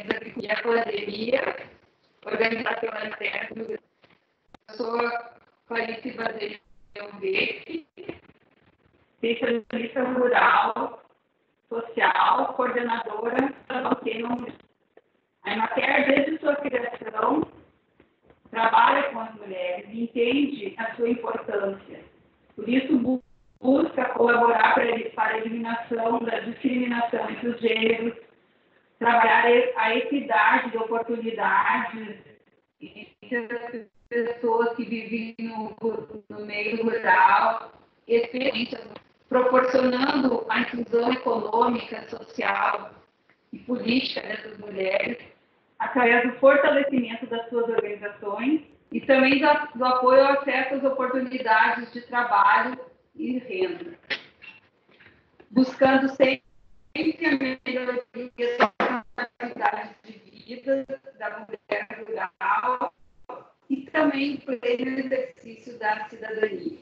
que já poderia organizar pela interna. Eu sou Clarice de um desse, especialista rural, social, coordenadora da Novo. A Emater, desde sua criação, trabalha com as mulheres e entende a sua importância. Por isso, busca colaborar para a eliminação da discriminação entre os gêneros, trabalhar a equidade de oportunidades entre as pessoas que vivem no meio rural, proporcionando a inclusão econômica, social e política dessas mulheres, através do fortalecimento das suas organizações e também do apoio a certas oportunidades de trabalho e renda, buscando sempre a melhoria da qualidade de vida da mulher rural e também o pleno exercício da cidadania.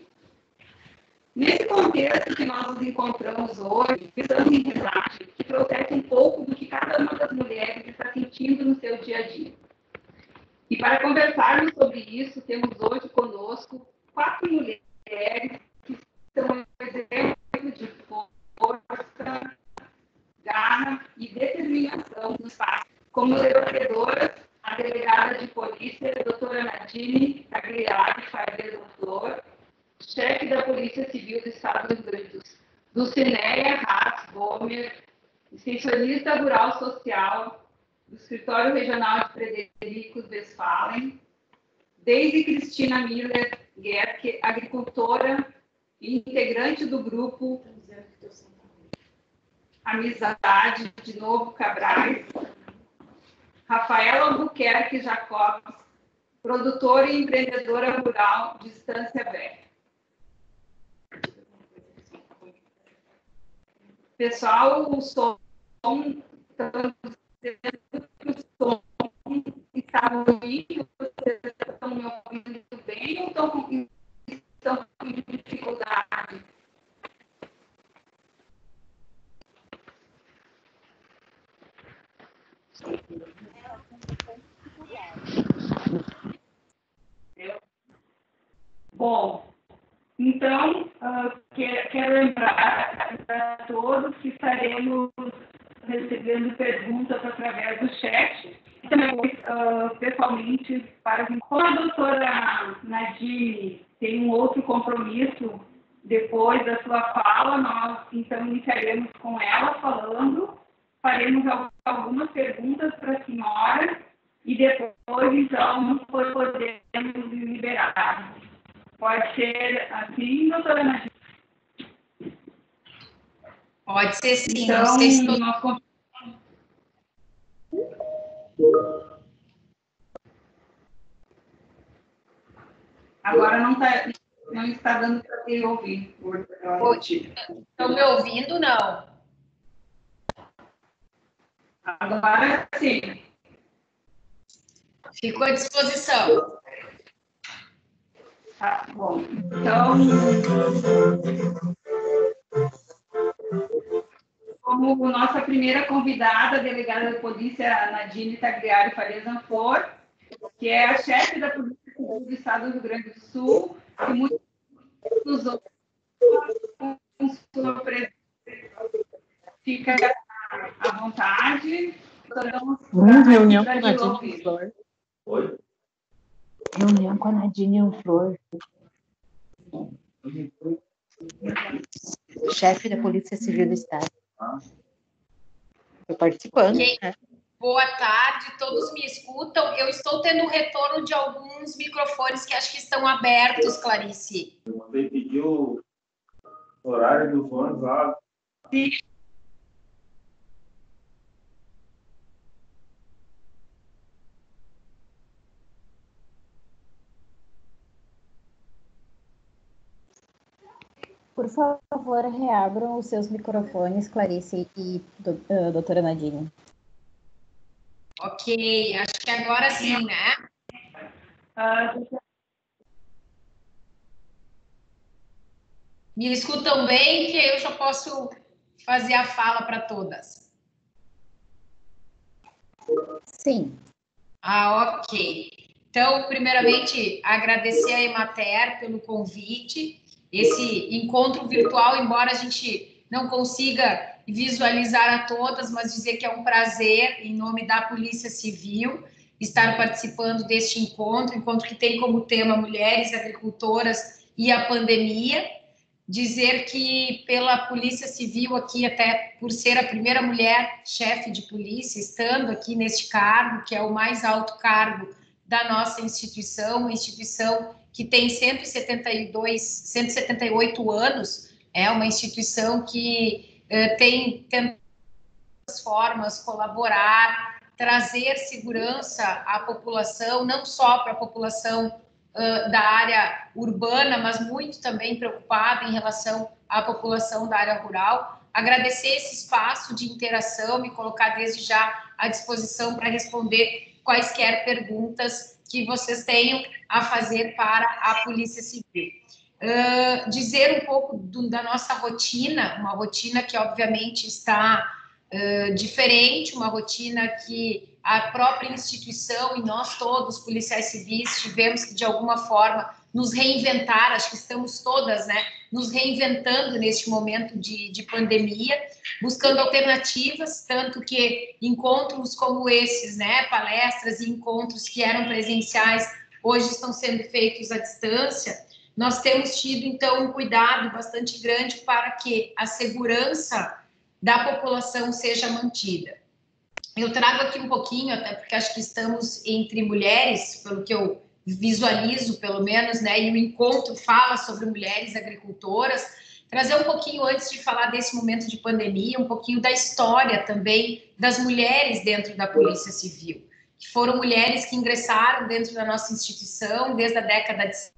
Nesse contexto que nós nos encontramos hoje, precisamos de resgate que trouxesse um pouco do que cada uma das mulheres está sentindo no seu dia a dia. E para conversarmos sobre isso, temos hoje conosco 4 mulheres que são exemplos de força, garra e determinação nos fatos, como levadoras, a delegada de polícia, a doutora Nadine Tagliari Farias Anflor, chefe da Polícia Civil do Estado do Rio Grande do Sul, Dulceneia Haas Wommer, extensionista rural social do Escritório Regional de Frederico Westphalen, Deise Cristina Miller Gaedke, agricultora e integrante do Grupo Amizade de Novo Cabrais, Rafaela Albuquerque Jacobs, produtora e empreendedora rural de Estância Velha. Pessoal, o som, estamos dizendo que o som está ruim, vocês estão me ouvindo bem ou estão com dificuldade? Bom, então, quero lembrar a todos que estaremos recebendo perguntas através do chat, e também pessoalmente, como a doutora Nadine tem um outro compromisso depois da sua fala, nós então iniciaremos com ela falando, faremos algumas perguntas para a senhora e depois então podemos liberar. Pode ser assim, doutora Nadine? Pode ser sim. Então, não sei se nós... Agora não está dando para me ouvir. Estão me ouvindo, não? Agora sim. Fico à disposição. Tá bom, então, como nossa primeira convidada, a delegada da polícia Nadine Tagliari Farias Anflor, que é a chefe da Polícia Civil do Estado do Rio Grande do Sul, e muitos dos outros com sua presença. Fica à vontade. Reunião com a Nadine Anflor. Oi? Reunião com a Nadine Anflor, chefe da Polícia Civil do Estado. Estou participando. Okay. Né? Boa tarde, todos me escutam. Eu estou tendo retorno de alguns microfones que acho que estão abertos, Clarice. Eu mandei pedir o horário dos ônibus lá. Sim. Por favor, reabram os seus microfones, Clarice e doutora Nadine. Ok, acho que agora sim, né? Me escutam bem, que eu já posso fazer a fala para todas. Sim. Ah, ok. Então, primeiramente, agradecer a Emater pelo convite, esse encontro virtual, embora a gente não consiga visualizar a todas, mas dizer que é um prazer, em nome da Polícia Civil, estar participando deste encontro que tem como tema mulheres agricultoras e a pandemia. Dizer que pela Polícia Civil aqui, até por ser a primeira mulher chefe de polícia, estando aqui neste cargo, que é o mais alto cargo da nossa instituição, uma instituição que tem 178 anos, é uma instituição que tem tantas formas colaborar, trazer segurança à população, não só para a população da área urbana, mas muito também preocupada em relação à população da área rural. Agradecer esse espaço de interação, me colocar desde já à disposição para responder quaisquer perguntas que vocês tenham a fazer para a Polícia Civil. Dizer um pouco da nossa rotina, uma rotina que obviamente está diferente, uma rotina que a própria instituição e nós todos, policiais civis, tivemos que, de alguma forma, nos reinventar, acho que estamos todas, né, nos reinventando neste momento de pandemia, buscando alternativas, tanto que encontros como esses, né, palestras e encontros que eram presenciais, hoje estão sendo feitos à distância. Nós temos tido, então, um cuidado bastante grande para que a segurança da população seja mantida. Eu trago aqui um pouquinho, até porque acho que estamos entre mulheres, pelo que eu visualizo, pelo menos, né, e o encontro fala sobre mulheres agricultoras, trazer um pouquinho, antes de falar desse momento de pandemia, um pouquinho da história também das mulheres dentro da Polícia Civil, que foram mulheres que ingressaram dentro da nossa instituição desde a década de... as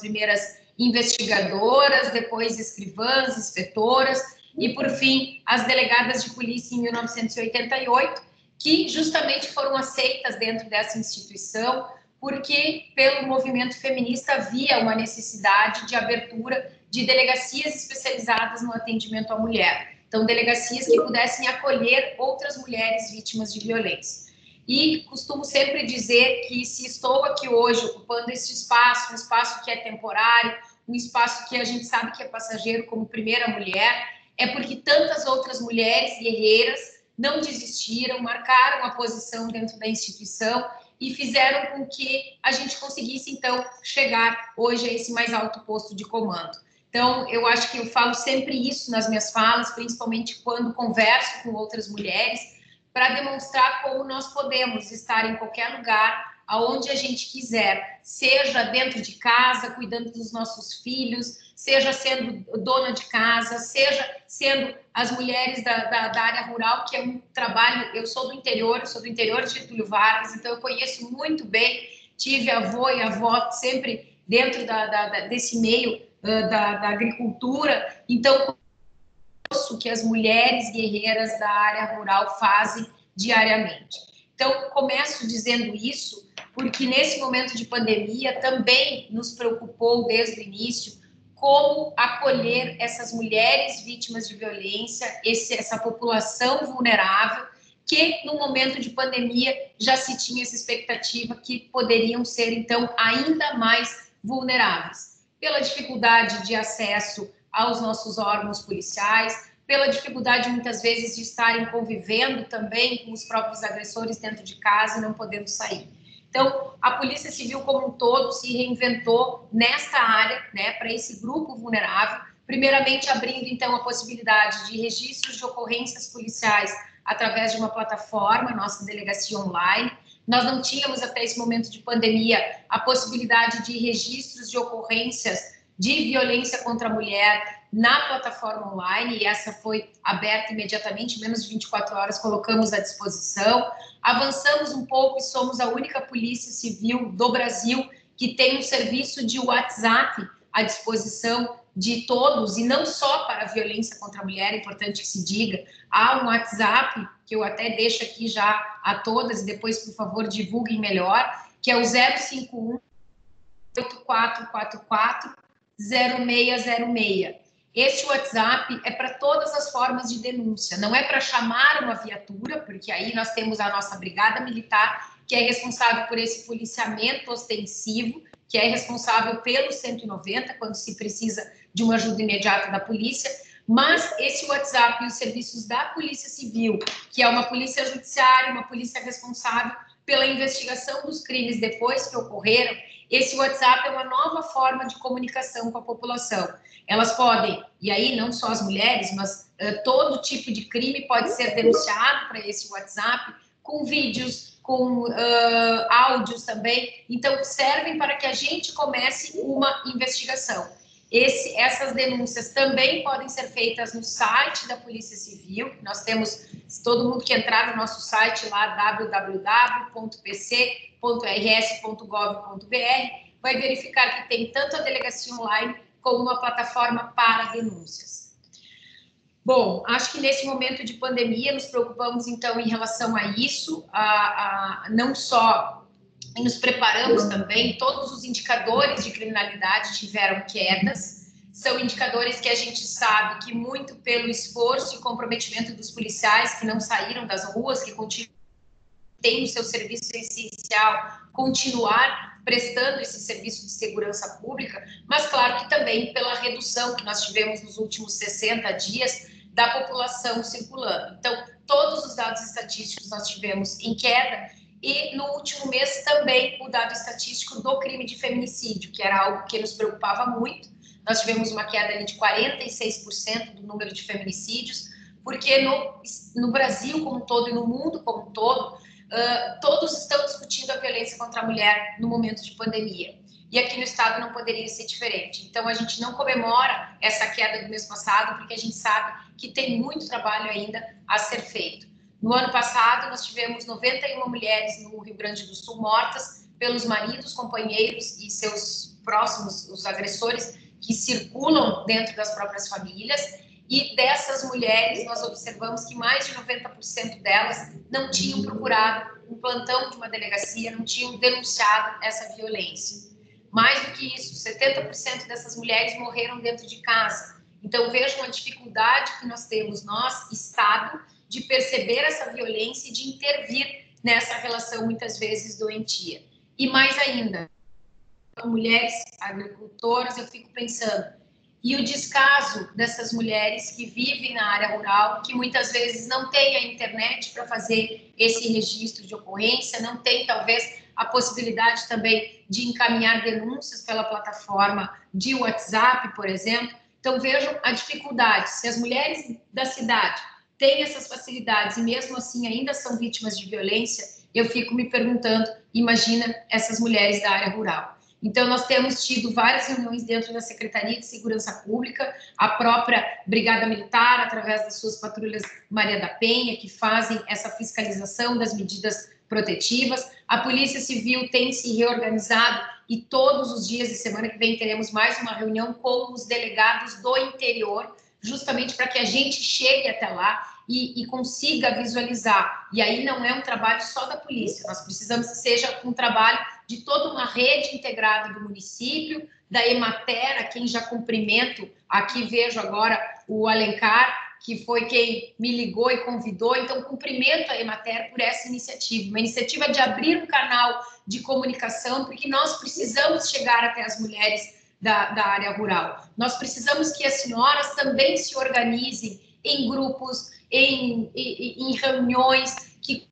primeiras investigadoras, depois escrivãs, inspetoras, e, por fim, as delegadas de polícia em 1988, que justamente foram aceitas dentro dessa instituição, porque pelo movimento feminista havia uma necessidade de abertura de delegacias especializadas no atendimento à mulher. Então, delegacias que pudessem acolher outras mulheres vítimas de violência. E costumo sempre dizer que, se estou aqui hoje ocupando este espaço, um espaço que é temporário, um espaço que a gente sabe que é passageiro, como primeira mulher, é porque tantas outras mulheres guerreiras não desistiram, marcaram a posição dentro da instituição e fizeram com que a gente conseguisse, então, chegar hoje a esse mais alto posto de comando. Então, eu acho que eu falo sempre isso nas minhas falas, principalmente quando converso com outras mulheres, para demonstrar como nós podemos estar em qualquer lugar, aonde a gente quiser, seja dentro de casa, cuidando dos nossos filhos, seja sendo dona de casa, seja sendo as mulheres da área rural, que é um trabalho, eu sou do interior de Getúlio Vargas, então eu conheço muito bem, tive avô e avó sempre dentro desse meio da agricultura, então o que as mulheres guerreiras da área rural fazem diariamente. Então, começo dizendo isso, porque nesse momento de pandemia também nos preocupou desde o início como acolher essas mulheres vítimas de violência, essa população vulnerável, que no momento de pandemia já se tinha essa expectativa que poderiam ser, então, ainda mais vulneráveis, pela dificuldade de acesso aos nossos órgãos policiais, pela dificuldade, muitas vezes, de estarem convivendo também com os próprios agressores dentro de casa e não podendo sair. Então, a Polícia Civil como um todo se reinventou nesta área, né, para esse grupo vulnerável, primeiramente abrindo, então, a possibilidade de registros de ocorrências policiais através de uma plataforma, nossa delegacia online. Nós não tínhamos, até esse momento de pandemia, a possibilidade de registros de ocorrências de violência contra a mulher na plataforma online, e essa foi aberta imediatamente, menos de 24 horas, colocamos à disposição. Avançamos um pouco e somos a única Polícia Civil do Brasil que tem um serviço de WhatsApp à disposição de todos, e não só para a violência contra a mulher, é importante que se diga. Há um WhatsApp, que eu até deixo aqui já a todas, e depois, por favor, divulguem melhor, que é o 051 8444 0606. Este WhatsApp é para todas as formas de denúncia, não é para chamar uma viatura, porque aí nós temos a nossa Brigada Militar, que é responsável por esse policiamento ostensivo, que é responsável pelo 190, quando se precisa de uma ajuda imediata da polícia, mas esse WhatsApp e os serviços da Polícia Civil, que é uma polícia judiciária, uma polícia responsável pela investigação dos crimes depois que ocorreram, esse WhatsApp é uma nova forma de comunicação com a população. Elas podem, e aí não só as mulheres, mas todo tipo de crime pode ser denunciado para esse WhatsApp, com vídeos, com áudios também. Então, servem para que a gente comece uma investigação. Essas denúncias também podem ser feitas no site da Polícia Civil. Nós temos, todo mundo que entrar no nosso site lá, www.pc.rs.gov.br, vai verificar que tem tanto a delegacia online como uma plataforma para denúncias. Bom, acho que nesse momento de pandemia nos preocupamos, então, em relação a isso, não só... E nos preparamos também, todos os indicadores de criminalidade tiveram quedas, são indicadores que a gente sabe que muito pelo esforço e comprometimento dos policiais que não saíram das ruas, que têm o seu serviço essencial, continuar prestando esse serviço de segurança pública, mas claro que também pela redução que nós tivemos nos últimos 60 dias da população circulando. Então, todos os dados estatísticos nós tivemos em queda. E no último mês também o dado estatístico do crime de feminicídio, que era algo que nos preocupava muito. Nós tivemos uma queda ali de 46% do número de feminicídios, porque no Brasil como um todo e no mundo como um todo, todos estão discutindo a violência contra a mulher no momento de pandemia. E aqui no estado não poderia ser diferente. Então, a gente não comemora essa queda do mês passado, porque a gente sabe que tem muito trabalho ainda a ser feito. No ano passado, nós tivemos 91 mulheres no Rio Grande do Sul mortas pelos maridos, companheiros e seus próximos, os agressores, que circulam dentro das próprias famílias. E dessas mulheres, nós observamos que mais de 90% delas não tinham procurado um plantão de uma delegacia, não tinham denunciado essa violência. Mais do que isso, 70% dessas mulheres morreram dentro de casa. Então, vejam a dificuldade que nós temos, nós, Estado, de perceber essa violência e de intervir nessa relação, muitas vezes, doentia. E mais ainda, mulheres agricultoras, eu fico pensando, e o descaso dessas mulheres que vivem na área rural, que muitas vezes não têm a internet para fazer esse registro de ocorrência, não tem, talvez, a possibilidade também de encaminhar denúncias pela plataforma de WhatsApp, por exemplo. Então, vejam a dificuldade. Se as mulheres da cidade têm essas facilidades e mesmo assim ainda são vítimas de violência, eu fico me perguntando, imagina essas mulheres da área rural. Então, nós temos tido várias reuniões dentro da Secretaria de Segurança Pública, a própria Brigada Militar, através das suas patrulhas Maria da Penha, que fazem essa fiscalização das medidas protetivas. A Polícia Civil tem se reorganizado e todos os dias de semana que vem teremos mais uma reunião com os delegados do interior, justamente para que a gente chegue até lá e consiga visualizar. E aí não é um trabalho só da polícia, nós precisamos que seja um trabalho de toda uma rede integrada do município, da Emater, a quem já cumprimento, aqui vejo agora o Alencar, que foi quem me ligou e convidou, então cumprimento a Emater por essa iniciativa, uma iniciativa de abrir um canal de comunicação, porque nós precisamos chegar até as mulheres da área rural. Nós precisamos que as senhoras também se organizem em grupos, em reuniões, que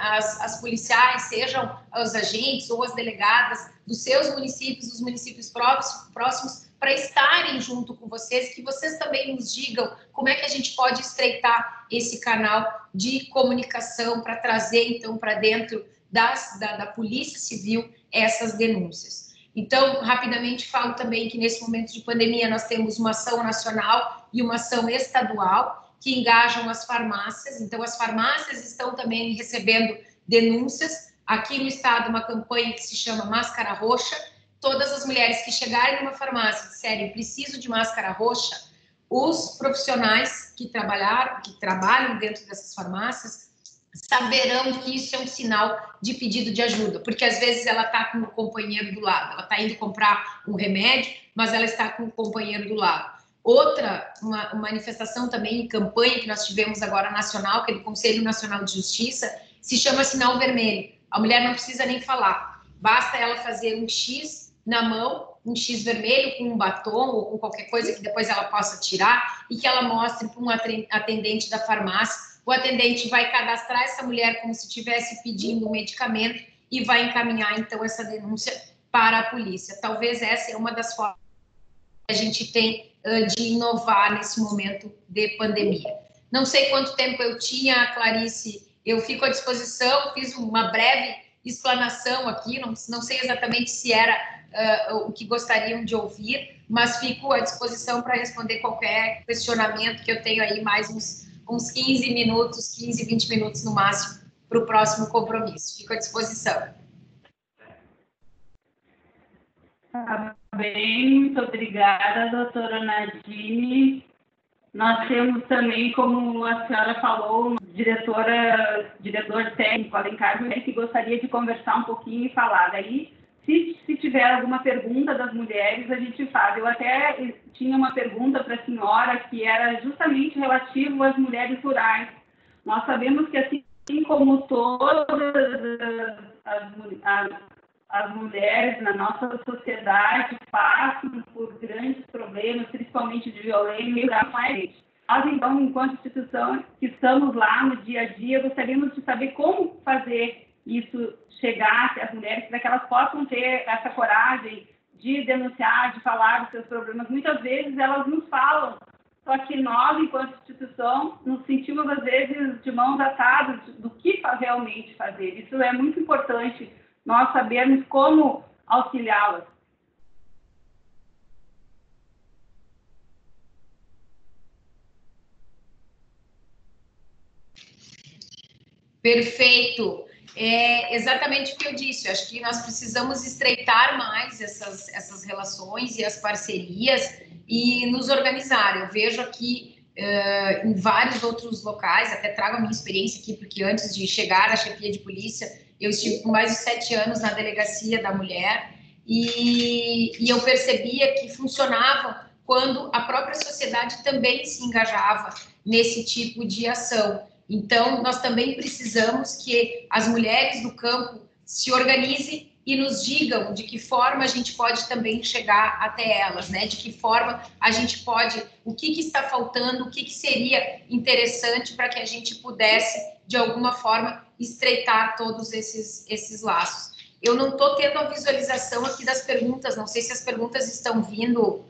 as policiais, sejam os agentes ou as delegadas dos seus municípios, dos municípios próximos, para estarem junto com vocês, que vocês também nos digam como é que a gente pode estreitar esse canal de comunicação para trazer, então, para dentro da Polícia Civil essas denúncias. Então, rapidamente falo também que nesse momento de pandemia nós temos uma ação nacional e uma ação estadual que engajam as farmácias. Então, as farmácias estão também recebendo denúncias. Aqui no estado, uma campanha que se chama Máscara Roxa. Todas as mulheres que chegarem numa farmácia e disserem preciso de máscara roxa, os profissionais que trabalham dentro dessas farmácias saberão que isso é um sinal de pedido de ajuda, porque às vezes ela está com o companheiro do lado, ela está indo comprar um remédio, mas ela está com o companheiro do lado. Outra, uma manifestação também em campanha que nós tivemos agora nacional, que é do Conselho Nacional de Justiça, se chama Sinal Vermelho. A mulher não precisa nem falar, basta ela fazer um X na mão, um X vermelho com um batom ou com qualquer coisa que depois ela possa tirar e que ela mostre para um atendente da farmácia. O atendente vai cadastrar essa mulher como se estivesse pedindo um medicamento e vai encaminhar, então, essa denúncia para a polícia. Talvez essa é uma das formas que a gente tem de inovar nesse momento de pandemia. Não sei quanto tempo eu tinha, Clarice, eu fico à disposição, fiz uma breve explanação aqui, não sei exatamente se era o que gostariam de ouvir, mas fico à disposição para responder qualquer questionamento, que eu tenho aí mais uns 15 minutos, 15, 20 minutos no máximo, para o próximo compromisso. Fico à disposição. Tá bem, muito obrigada, doutora Nadine. Nós temos também, como a senhora falou, uma diretor técnico, Alencar, que gostaria de conversar um pouquinho e falar. Daí, se tiver alguma pergunta das mulheres, a gente faz. Eu até tinha uma pergunta para a senhora, que era justamente relativo às mulheres rurais. Nós sabemos que, assim como todas as mulheres na nossa sociedade passam por grandes problemas, principalmente de violência. Nós, então, enquanto instituição que estamos lá no dia a dia, gostaríamos de saber como fazer isso chegar até as mulheres, para que elas possam ter essa coragem de denunciar, de falar dos seus problemas. Muitas vezes elas nos falam, só que nós, enquanto instituição, nos sentimos, às vezes, de mãos atadas do que realmente fazer. Isso é muito importante, nós sabemos como auxiliá-las. Perfeito. É exatamente o que eu disse. Eu acho que nós precisamos estreitar mais essas relações e as parcerias e nos organizar. Eu vejo aqui em vários outros locais, até trago a minha experiência aqui, porque antes de chegar à chefia de polícia, eu estive com mais de 7 anos na Delegacia da Mulher e eu percebia que funcionava quando a própria sociedade também se engajava nesse tipo de ação. Então, nós também precisamos que as mulheres do campo se organizem e nos digam de que forma a gente pode também chegar até elas, né? De que forma a gente pode, o que está faltando, o que seria interessante para que a gente pudesse, de alguma forma, estreitar todos esses laços. Eu não estou tendo a visualização aqui das perguntas, não sei se as perguntas estão vindo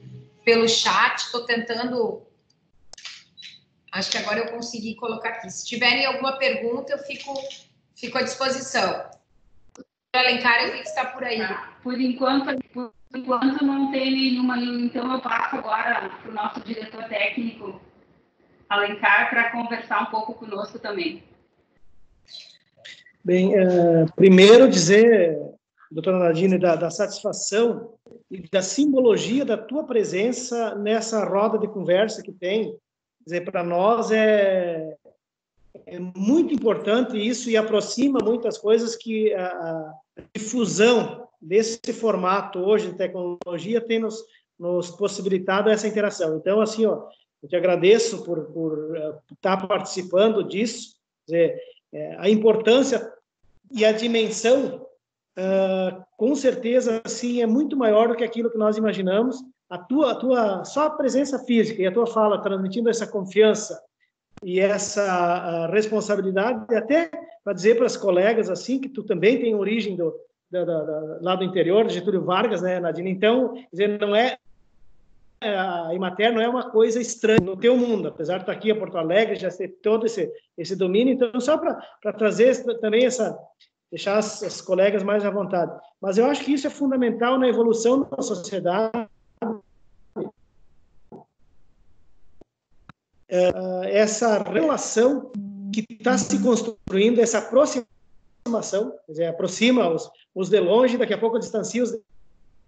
pelo chat, estou tentando, acho que agora eu consegui colocar aqui. Se tiverem alguma pergunta, eu fico à disposição. Alencar, eu vi que está por aí. Por enquanto não tem nenhuma, então eu passo agora para o nosso diretor técnico, Alencar, para conversar um pouco conosco também. Bem, primeiro dizer, doutora Nadine, da satisfação e da simbologia da tua presença nessa roda de conversa que tem. Quer dizer, para nós é muito importante isso e aproxima muitas coisas que a difusão desse formato hoje de tecnologia tem nos possibilitado essa interação. Então, assim, ó, eu te agradeço por estar participando disso. Quer dizer, a importância e a dimensão, com certeza, assim, é muito maior do que aquilo que nós imaginamos. Só a presença física e a tua fala transmitindo essa confiança e essa responsabilidade, e até para dizer para as colegas, assim, que tu também tem origem lá do interior, de Getúlio Vargas, né, Nadine? Então, quer dizer, não é... A Emater não é uma coisa estranha no teu mundo, apesar de estar aqui em Porto Alegre, já ter todo esse domínio. Então, só para trazer também deixar as colegas mais à vontade. Mas eu acho que isso é fundamental na evolução da sociedade. Essa relação que está se construindo, essa aproximação, quer dizer, aproxima os de longe, daqui a pouco distancia os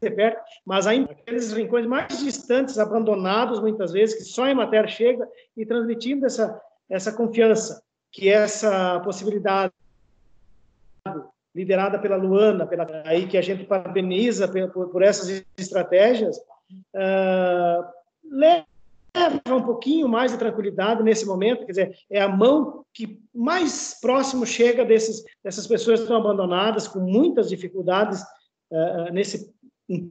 de perto, mas ainda aqueles rincões mais distantes, abandonados muitas vezes, que só a Emater chega e transmitindo essa confiança, que essa possibilidade liderada pela Luana, aí que a gente parabeniza por essas estratégias, leva leva um pouquinho mais de tranquilidade nesse momento, quer dizer, é a mão que mais próximo chega dessas pessoas que estão abandonadas, com muitas dificuldades em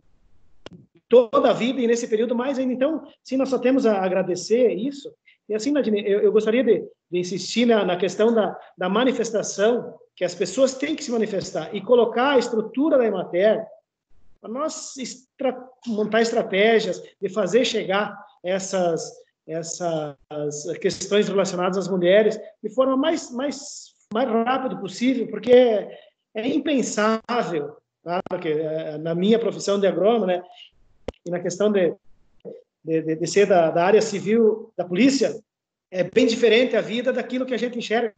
toda a vida e nesse período mais ainda. Então, sim, nós só temos a agradecer isso. E assim, Nadine, eu gostaria de insistir na questão da manifestação, que as pessoas têm que se manifestar e colocar a estrutura da Emater para nós montar estratégias de fazer chegar essas questões relacionadas às mulheres de forma mais rápida possível, porque é impensável, tá? Porque na minha profissão de agrônomo, né, e na questão de ser da área civil da polícia, é bem diferente a vida daquilo que a gente enxerga.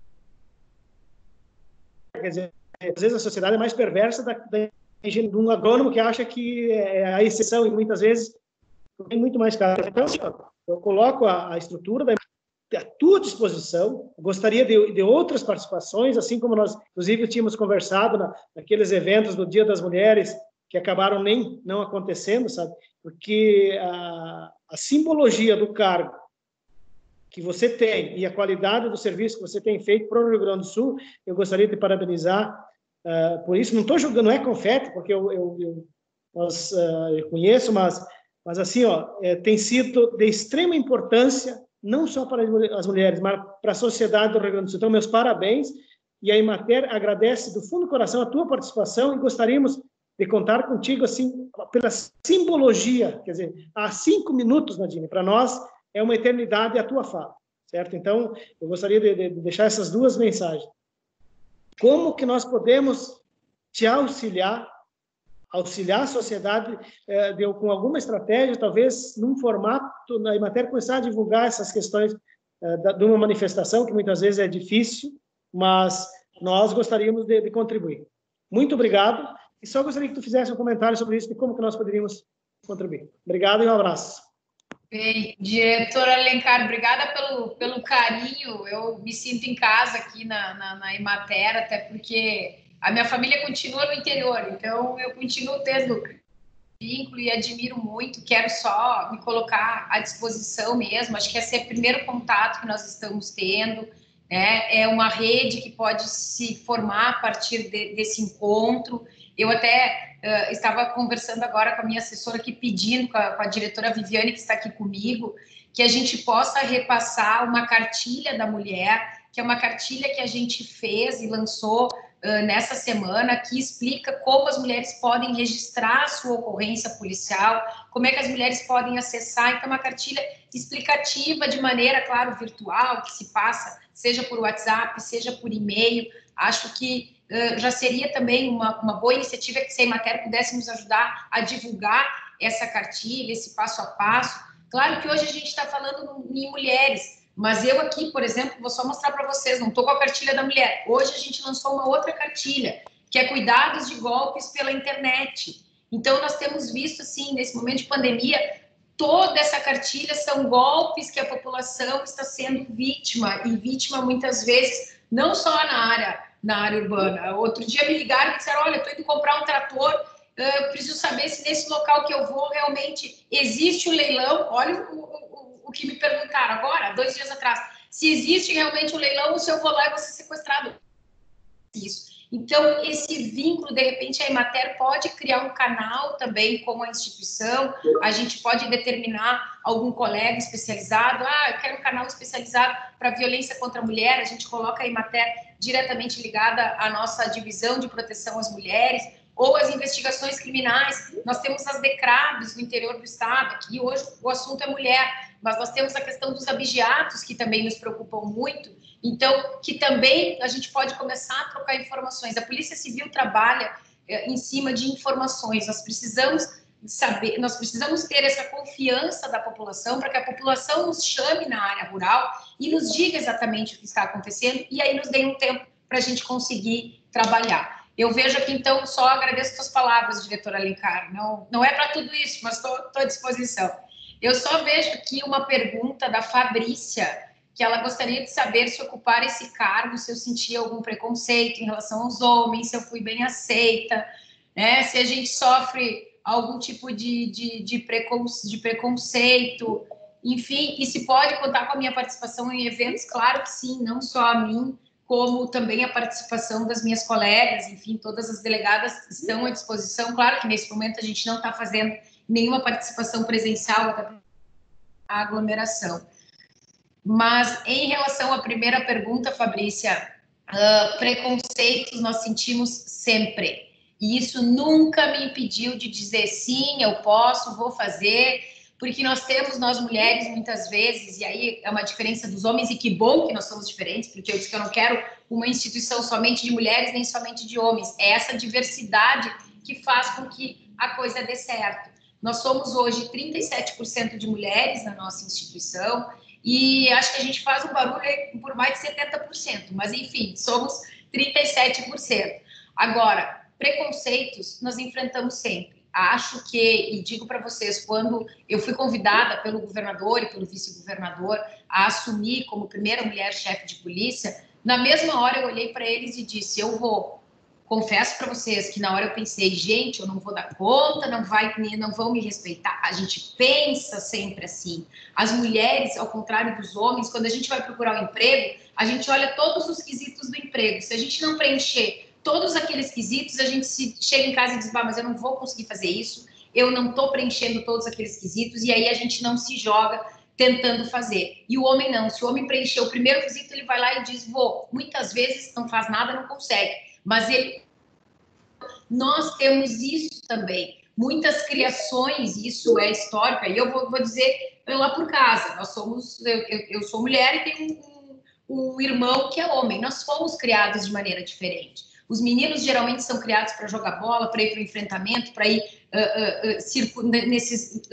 Quer dizer, às vezes a sociedade é mais perversa de um agrônomo que acha que é a exceção e muitas vezes tem muito mais caso. Então, assim, eu coloco a estrutura à tua disposição. Gostaria de outras participações, assim como nós, inclusive, tínhamos conversado naqueles eventos do Dia das Mulheres que acabaram nem não acontecendo, sabe? Porque a simbologia do cargo que você tem e a qualidade do serviço que você tem feito para o Rio Grande do Sul, eu gostaria de parabenizar por isso. Não estou julgando, não é confete, porque eu conheço, mas assim, tem sido de extrema importância, não só para as mulheres, mas para a sociedade do Rio Grande do Sul. Então, meus parabéns, e a Emater agradece do fundo do coração a tua participação, e gostaríamos de contar contigo, assim, pela simbologia, quer dizer, há 5 minutos, Nadine, para nós é uma eternidade a tua fala, certo? Então, eu gostaria de deixar essas duas mensagens. Como que nós podemos te auxiliar a sociedade com alguma estratégia, talvez num formato, na Emater, começar a divulgar essas questões de uma manifestação que muitas vezes é difícil, mas nós gostaríamos de contribuir. Muito obrigado, e só gostaria que tu fizesse um comentário sobre isso, de como que nós poderíamos contribuir. Obrigado e um abraço. Bem, diretora Alencar, obrigada pelo carinho. Eu me sinto em casa aqui na Emater, até porque a minha família continua no interior, então eu continuo tendo vínculo e admiro muito. Quero só me colocar à disposição mesmo. Acho que esse é o primeiro contato que nós estamos tendo, né? É uma rede que pode se formar a partir desse encontro. Eu até estava conversando agora com a minha assessora aqui, pedindo com a diretora Viviane, que está aqui comigo, que a gente possa repassar uma cartilha da mulher, que é uma cartilha que a gente fez e lançou nessa semana, que explica como as mulheres podem registrar a sua ocorrência policial, como é que as mulheres podem acessar. Então, uma cartilha explicativa de maneira, claro, virtual, que se passa, seja por WhatsApp, seja por e-mail. Acho que já seria também uma boa iniciativa que, se a Emater pudesse nos ajudar a divulgar essa cartilha, esse passo a passo. Claro que hoje a gente está falando em mulheres, mas eu aqui, por exemplo, vou só mostrar para vocês, não estou com a cartilha da mulher. Hoje a gente lançou uma outra cartilha, que é cuidados de golpes pela internet. Então, nós temos visto, assim, nesse momento de pandemia, toda essa cartilha são golpes que a população está sendo vítima, e vítima muitas vezes, não só na área urbana. Outro dia me ligaram e disseram, olha, estou indo comprar um trator, preciso saber se nesse local que eu vou realmente existe o leilão. Olha o que me perguntaram agora, 2 dias atrás, se existe realmente um leilão ou se eu vou lá e vou ser sequestrado. Isso. Então, esse vínculo, de repente, a Emater pode criar um canal também com a instituição, a gente pode determinar algum colega especializado, eu quero um canal especializado para violência contra a mulher, a gente coloca a Emater diretamente ligada à nossa divisão de proteção às mulheres, ou as investigações criminais. Nós temos as DECRABs no interior do Estado, aqui hoje o assunto é mulher, mas nós temos a questão dos abigeatos, que também nos preocupam muito, então, que também a gente pode começar a trocar informações. A Polícia Civil trabalha em cima de informações, nós precisamos saber, nós precisamos ter essa confiança da população, para que a população nos chame na área rural e nos diga exatamente o que está acontecendo, e aí nos dê um tempo para a gente conseguir trabalhar. Eu vejo aqui, então, só agradeço suas palavras, diretora Alencar. Não é para tudo isso, mas estou à disposição. Eu só vejo aqui uma pergunta da Fabrícia, que ela gostaria de saber se ocupar esse cargo, se eu sentia algum preconceito em relação aos homens, se eu fui bem aceita, né? Se a gente sofre algum tipo de preconceito. Enfim, e se pode contar com a minha participação em eventos? Claro que sim, não só a mim, como também a participação das minhas colegas, enfim, todas as delegadas estão à disposição. Claro que nesse momento a gente não está fazendo nenhuma participação presencial da aglomeração. Mas em relação à primeira pergunta, Fabrícia, preconceitos nós sentimos sempre. E isso nunca me impediu de dizer sim, eu posso, vou fazer, porque nós temos, nós mulheres, muitas vezes, e aí é uma diferença dos homens, e que bom que nós somos diferentes, porque eu disse que eu não quero uma instituição somente de mulheres, nem somente de homens. É essa diversidade que faz com que a coisa dê certo. Nós somos hoje 37% de mulheres na nossa instituição, e acho que a gente faz um barulho por mais de 70%, mas enfim, somos 37%. Agora, preconceitos nós enfrentamos sempre. Acho que, e digo para vocês, quando eu fui convidada pelo governador e pelo vice-governador a assumir como primeira mulher chefe de polícia, na mesma hora eu olhei para eles e disse, eu vou. Confesso para vocês que na hora eu pensei, gente, eu não vou dar conta, não vão me respeitar. A gente pensa sempre assim. As mulheres, ao contrário dos homens, quando a gente vai procurar um emprego, a gente olha todos os quesitos do emprego. Se a gente não preencher todos aqueles quesitos, a gente chega em casa e diz, bah, mas eu não vou conseguir fazer isso, eu não estou preenchendo todos aqueles quesitos, e aí a gente não se joga tentando fazer. E o homem não. Se o homem preencher o primeiro quesito, ele vai lá e diz, vou. Muitas vezes não faz nada, não consegue. Mas nós temos isso também, muitas criações, isso é histórico, e eu vou dizer lá por casa, nós somos, eu sou mulher e tenho um irmão que é homem, nós fomos criados de maneira diferente. Os meninos geralmente são criados para jogar bola, para ir para o enfrentamento, para ir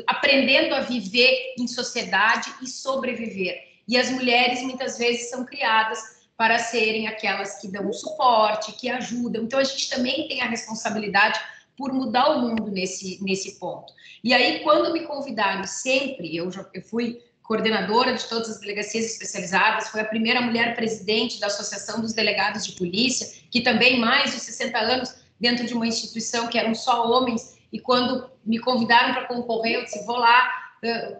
aprendendo a viver em sociedade e sobreviver. E as mulheres muitas vezes são criadas para serem aquelas que dão suporte, que ajudam. Então, a gente também tem a responsabilidade por mudar o mundo nesse ponto. E aí, quando me convidaram sempre, eu fui coordenadora de todas as delegacias especializadas, fui a primeira mulher presidente da Associação dos Delegados de Polícia, que também mais de 60 anos dentro de uma instituição que eram só homens, e quando me convidaram para concorrer, eu disse, vou lá,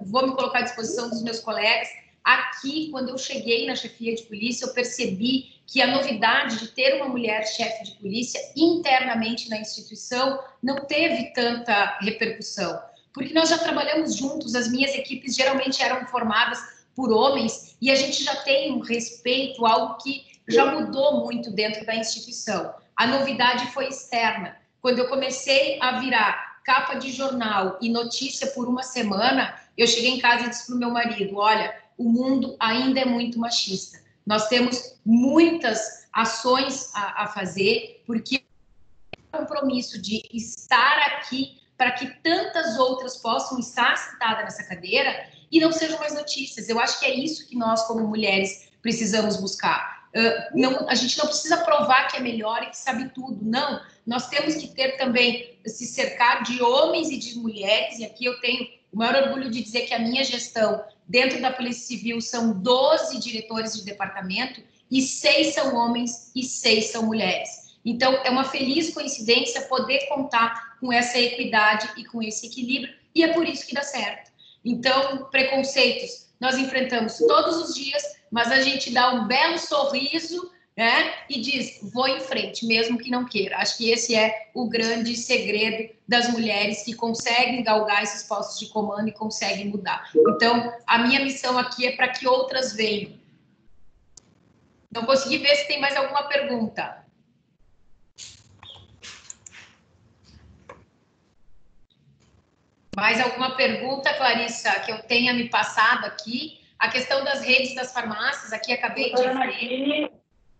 vou me colocar à disposição dos meus colegas. Aqui, quando eu cheguei na chefia de polícia, eu percebi que a novidade de ter uma mulher chefe de polícia internamente na instituição não teve tanta repercussão, porque nós já trabalhamos juntos, as minhas equipes geralmente eram formadas por homens e a gente já tem um respeito, algo que já mudou muito dentro da instituição. A novidade foi externa. Quando eu comecei a virar capa de jornal e notícia por uma semana, eu cheguei em casa e disse para o meu marido, olha, o mundo ainda é muito machista. Nós temos muitas ações a fazer, porque é um compromisso de estar aqui para que tantas outras possam estar sentadas nessa cadeira e não sejam mais notícias. Eu acho que é isso que nós, como mulheres, precisamos buscar. A gente não precisa provar que é melhor e que sabe tudo, não. Nós temos que ter também, se cercar de homens e de mulheres, e aqui eu tenho o maior orgulho de dizer que a minha gestão dentro da Polícia Civil são 12 diretores de departamento e 6 são homens e 6 são mulheres. Então, é uma feliz coincidência poder contar com essa equidade e com esse equilíbrio, e é por isso que dá certo. Então, preconceitos, nós enfrentamos todos os dias, mas a gente dá um belo sorriso, né, e diz, vou em frente, mesmo que não queira. Acho que esse é o grande segredo das mulheres que conseguem galgar esses postos de comando e conseguem mudar. Então, a minha missão aqui é para que outras venham. Não consegui ver se tem mais alguma pergunta. Mais alguma pergunta, Clarissa, que eu tenha me passado aqui? A questão das redes das farmácias, aqui acabei de...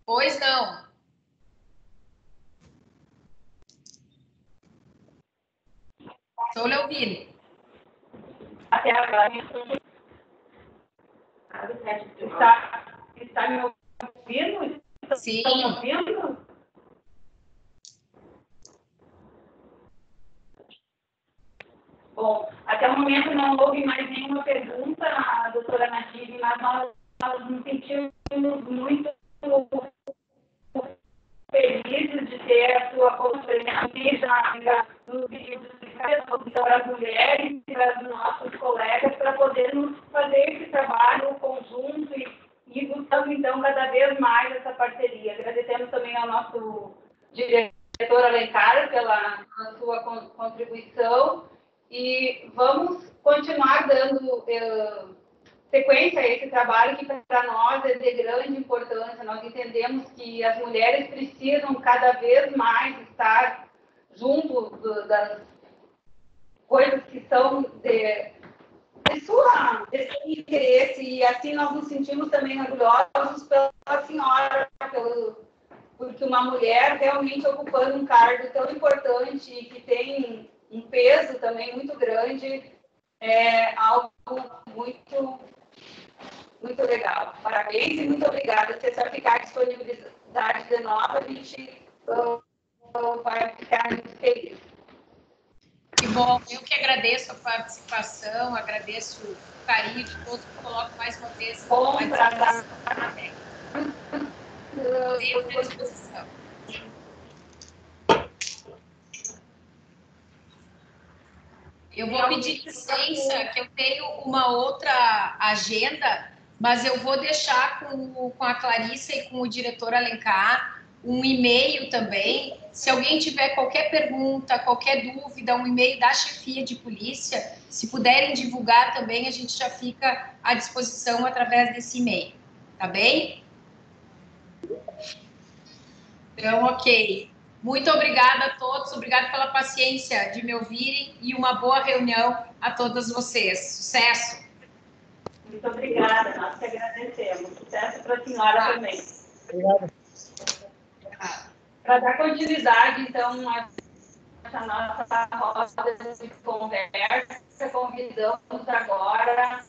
Pois não. Sou Leovine. Até agora, está me ouvindo? Sim. Estão me ouvindo? Bom, até o momento não houve mais nenhuma pergunta, a doutora Nadine, mas nós nos sentimos muito felizes de ter a sua conferência no vídeo das mulheres e das nossos colegas para podermos fazer esse trabalho conjunto e buscando, então, cada vez mais essa parceria. Agradecemos também ao nosso diretor Alencar pela sua contribuição e vamos continuar dando sequência a esse trabalho que para nós é de grande importância. Nós entendemos que as mulheres precisam cada vez mais estar junto das coisas que são de seu interesse, e assim nós nos sentimos também orgulhosos pela senhora, porque uma mulher realmente ocupando um cargo tão importante e que tem um peso também muito grande é algo muito legal. Parabéns e muito obrigada. Se você ficar à disponibilidade de novo, a gente vai ficar muito feliz. Que bom, eu que agradeço a participação, agradeço o carinho de todos, que coloco mais uma vez. Bom, prazer. Estou à disposição. Eu vou pedir licença, que eu tenho uma outra agenda, mas eu vou deixar com a Clarissa e com o diretor Alencar um e-mail também. Se alguém tiver qualquer pergunta, qualquer dúvida, um e-mail da chefia de polícia, se puderem divulgar também, a gente já fica à disposição através desse e-mail, tá bem? Então, ok. Muito obrigada a todos, obrigada pela paciência de me ouvirem e uma boa reunião a todas vocês. Sucesso! Muito obrigada, nós te agradecemos. Sucesso para a senhora também. Obrigada. Para dar continuidade, então, a essa nossa roda de conversa, convidamos agora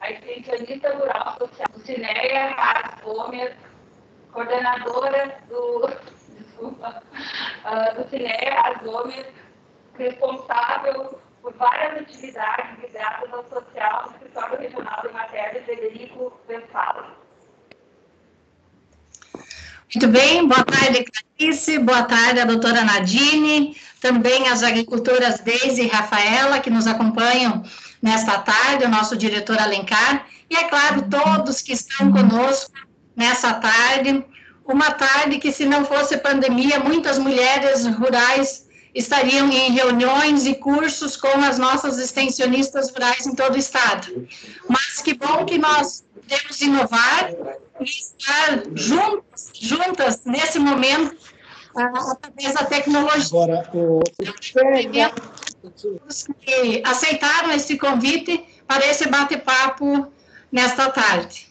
a extensionista rural social, Dulceneia Haas Wommer, coordenadora Dulceneia Haas Wommer, responsável por várias atividades ligadas ao social do Escritório Regional do Emater, Frederico Westphalen. Muito bem, boa tarde, Clarice, boa tarde a doutora Nadine, também as agricultoras Deise e Rafaela, que nos acompanham nesta tarde, o nosso diretor Alencar, e, é claro, todos que estão conosco nessa tarde, uma tarde que, se não fosse pandemia, muitas mulheres rurais estariam em reuniões e cursos com as nossas extensionistas rurais em todo o estado. Mas que bom que nós podemos inovar e estar juntas nesse momento através da tecnologia. Agora, que aceitaram esse convite para esse bate-papo nesta tarde.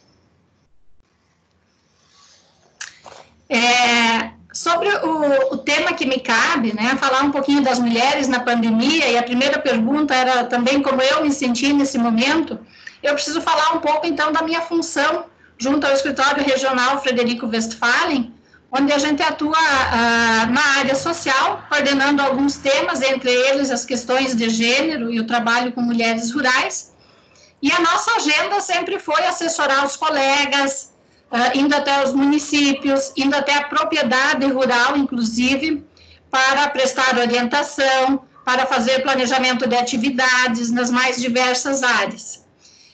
Sobre o tema que me cabe, né, falar um pouquinho das mulheres na pandemia, e a primeira pergunta era também como eu me senti nesse momento, eu preciso falar um pouco, então, da minha função junto ao Escritório Regional Frederico Westphalen, onde a gente atua na área social, coordenando alguns temas, entre eles as questões de gênero e o trabalho com mulheres rurais, e a nossa agenda sempre foi assessorar os colegas, indo até os municípios, indo até a propriedade rural, inclusive, para prestar orientação, para fazer planejamento de atividades nas mais diversas áreas.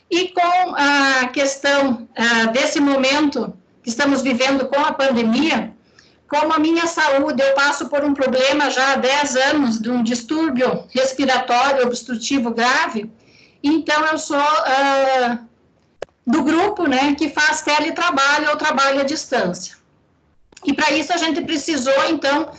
E com a questão desse momento que estamos vivendo com a pandemia, como a minha saúde, eu passo por um problema já há 10 anos, de um distúrbio respiratório obstrutivo grave, então eu sou do grupo, né, que faz teletrabalho ou trabalho à distância. E para isso a gente precisou, então,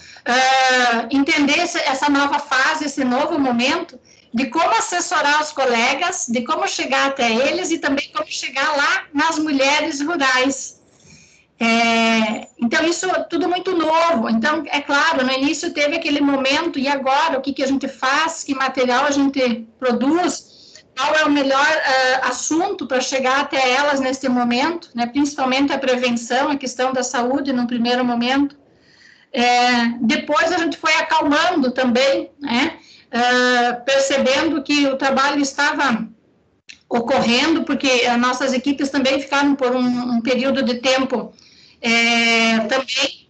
entender essa nova fase, esse novo momento, de como assessorar os colegas, de como chegar até eles e também como chegar lá nas mulheres rurais. Então, isso tudo muito novo. Então, é claro, no início teve aquele momento, e agora, o que a gente faz, que material a gente produz, qual é o melhor assunto para chegar até elas neste momento, né? Principalmente a prevenção, a questão da saúde no primeiro momento. Depois a gente foi acalmando também, né? Percebendo que o trabalho estava ocorrendo, porque as nossas equipes também ficaram por um período de tempo também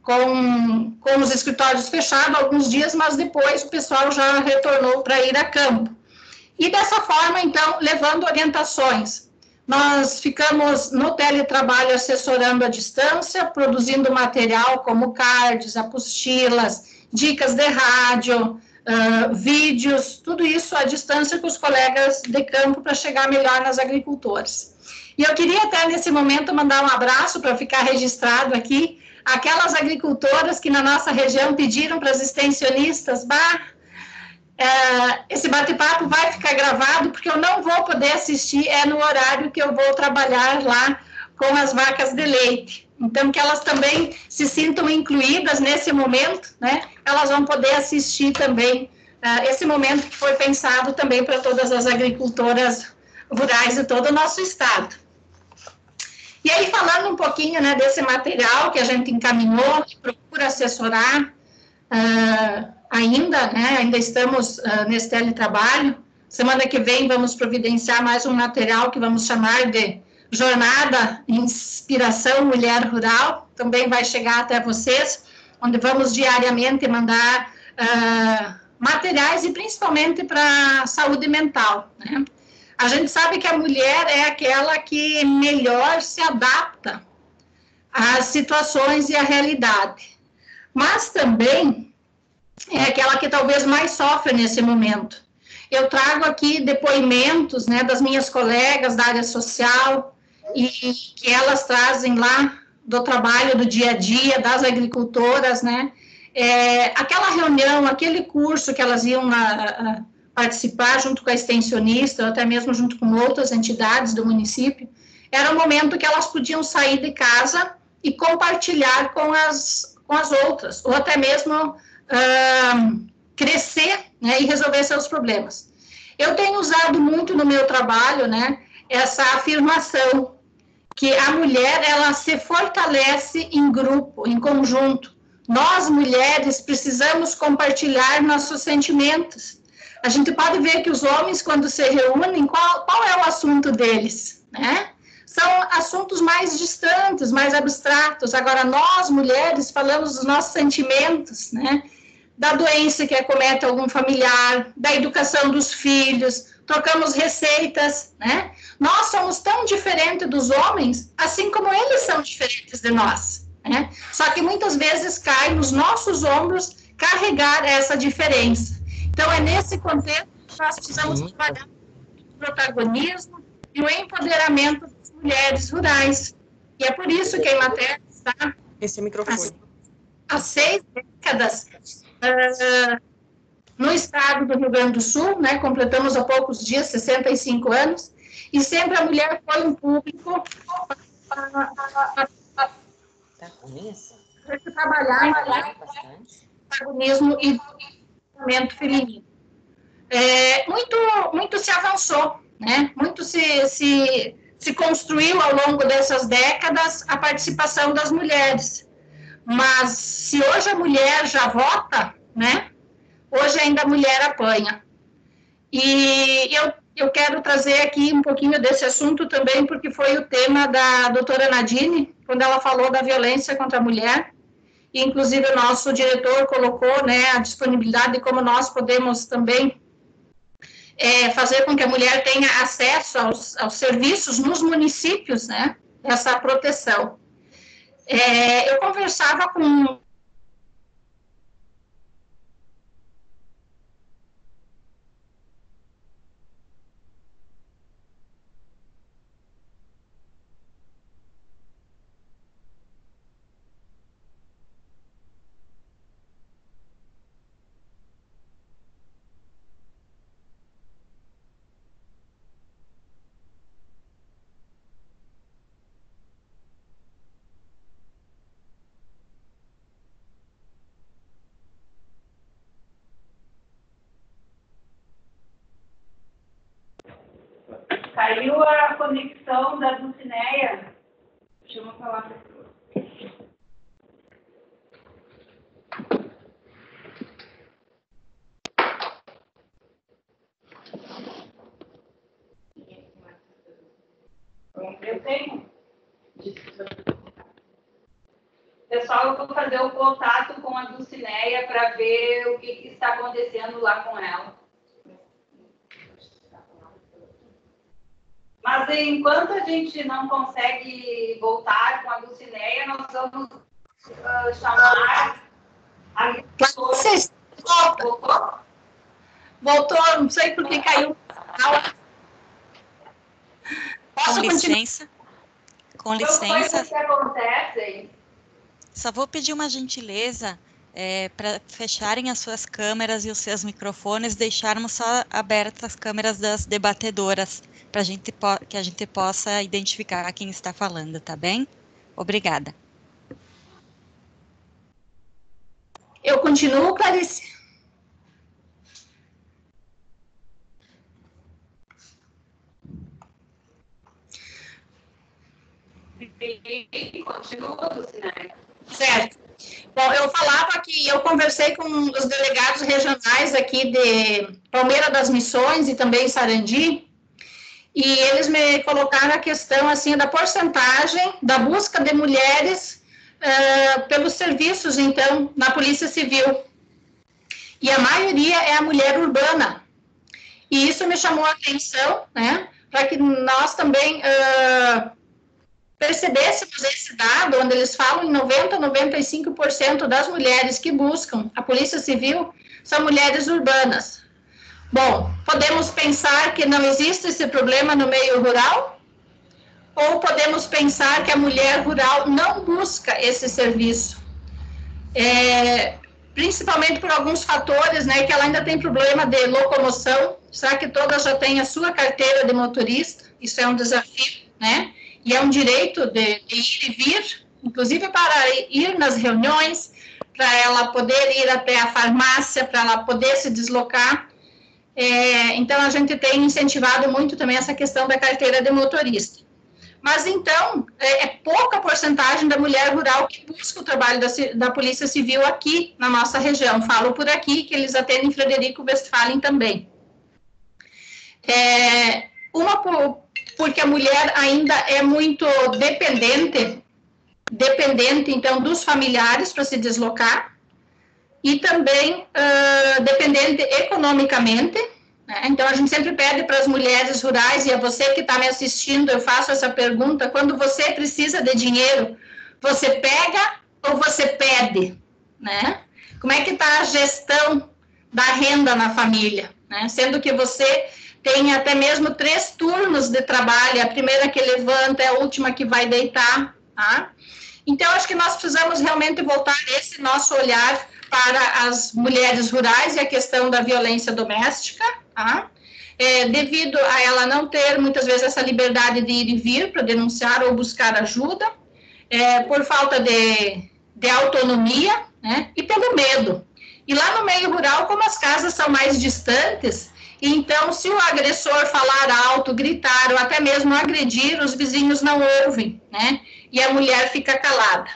com com os escritórios fechados alguns dias, mas depois o pessoal já retornou para ir a campo. E dessa forma, então, levando orientações. Nós ficamos no teletrabalho assessorando à distância, produzindo material como cards, apostilas, dicas de rádio, vídeos, tudo isso à distância com os colegas de campo para chegar melhor nas agricultoras. E eu queria até nesse momento mandar um abraço para ficar registrado aqui, aquelas agricultoras que na nossa região pediram para as extensionistas, esse bate-papo vai ficar gravado porque eu não vou poder assistir, é no horário que eu vou trabalhar lá com as vacas de leite. Então, que elas também se sintam incluídas nesse momento, né? Elas vão poder assistir também esse momento que foi pensado também para todas as agricultoras rurais de todo o nosso estado. E aí, falando um pouquinho, né, desse material que a gente encaminhou, que procura assessorar ainda, né? Ainda estamos nesse teletrabalho. Semana que vem vamos providenciar mais um material que vamos chamar de Jornada Inspiração Mulher Rural, também vai chegar até vocês, onde vamos diariamente mandar materiais e principalmente para saúde mental, né? A gente sabe que a mulher é aquela que melhor se adapta às situações e à realidade, mas também é aquela que talvez mais sofre nesse momento. Eu trago aqui depoimentos, né, das minhas colegas da área social, e que elas trazem lá do trabalho do dia a dia das agricultoras, né? Aquela reunião, aquele curso que elas iam participar junto com a extensionista, ou até mesmo junto com outras entidades do município, era um momento que elas podiam sair de casa e compartilhar com as outras, ou até mesmo crescer, né, e resolver seus problemas. Eu tenho usado muito no meu trabalho, né, essa afirmação que a mulher, ela se fortalece em grupo, em conjunto. Nós, mulheres, precisamos compartilhar nossos sentimentos. A gente pode ver que os homens, quando se reúnem, qual é o assunto deles, né? São assuntos mais distantes, mais abstratos. Agora, nós, mulheres, falamos dos nossos sentimentos, né? Da doença que acomete algum familiar, da educação dos filhos, trocamos receitas, né? Nós somos tão diferentes dos homens, assim como eles são diferentes de nós, né? Só que muitas vezes cai nos nossos ombros carregar essa diferença. Então, é nesse contexto que nós precisamos trabalhar o protagonismo e o empoderamento das mulheres rurais. E é por isso que a Emater está há 6 décadas no estado do Rio Grande do Sul, né? Completamos há poucos dias 65 anos, e sempre a mulher foi um público para trabalhar o protagonismo e o movimento feminino. Muito se avançou, né? Muito se construiu ao longo dessas décadas a participação das mulheres. Mas se hoje a mulher já vota, né, hoje ainda a mulher apanha. E eu quero trazer aqui um pouquinho desse assunto também, porque foi o tema da doutora Nadine, quando ela falou da violência contra a mulher, e inclusive o nosso diretor colocou, né, a disponibilidade de como nós podemos também fazer com que a mulher tenha acesso aos serviços nos municípios, né, essa proteção. Eu conversava com Caiu a conexão da Dulceneia. Deixa eu falar para você. Eu pessoal, eu vou fazer o contato com a Dulceneia para ver o que está acontecendo lá com ela. Mas enquanto a gente não consegue voltar com a Dulceneia, nós vamos chamar a... Voltou? Voltou, não sei por que caiu. Posso continuar? Com licença, só vou pedir uma gentileza para fecharem as suas câmeras e os seus microfones, deixarmos só abertas as câmeras das debatedoras, para que a gente possa identificar quem está falando, tá bem? Obrigada. Eu continuo, Clarice? Continua, Dulceneia. Certo. Bom, eu falava que eu conversei com um dos delegados regionais aqui de Palmeira das Missões e também Sarandi, e eles me colocaram a questão, assim, da porcentagem da busca de mulheres pelos serviços, então, na Polícia Civil. E a maioria é a mulher urbana. E isso me chamou a atenção, né, para que nós também... percebêssemos esse dado, onde eles falam em 90% a 95% das mulheres que buscam a Polícia Civil são mulheres urbanas. Bom, podemos pensar que não existe esse problema no meio rural? Ou podemos pensar que a mulher rural não busca esse serviço? Principalmente por alguns fatores, né, que ela ainda tem problema de locomoção. Será que todas já têm a sua carteira de motorista? Isso é um desafio, né? E é um direito de ir e vir, inclusive para ir nas reuniões, para ela poder ir até a farmácia, para ela poder se deslocar. Então, a gente tem incentivado muito também essa questão da carteira de motorista. Mas, então, é pouca porcentagem da mulher rural que busca o trabalho da Polícia Civil aqui na nossa região. Falo por aqui que eles atendem Frederico Westphalen também. Porque a mulher ainda é muito dependente, então, dos familiares para se deslocar, e também dependente economicamente, né? Então, a gente sempre pede para as mulheres rurais, e a você que está me assistindo, eu faço essa pergunta, quando você precisa de dinheiro, você pega ou você pede, né? Como é que está a gestão da renda na família, né? Sendo que você... tem até mesmo 3 turnos de trabalho, a primeira que levanta é a última que vai deitar, tá? Então, acho que nós precisamos realmente voltar esse nosso olhar para as mulheres rurais e a questão da violência doméstica, tá? Devido a ela não ter, muitas vezes, essa liberdade de ir e vir para denunciar ou buscar ajuda, por falta de autonomia, né? E pelo medo. E lá no meio rural, como as casas são mais distantes... Então, se o agressor falar alto, gritar ou até mesmo agredir, os vizinhos não ouvem, né? E a mulher fica calada.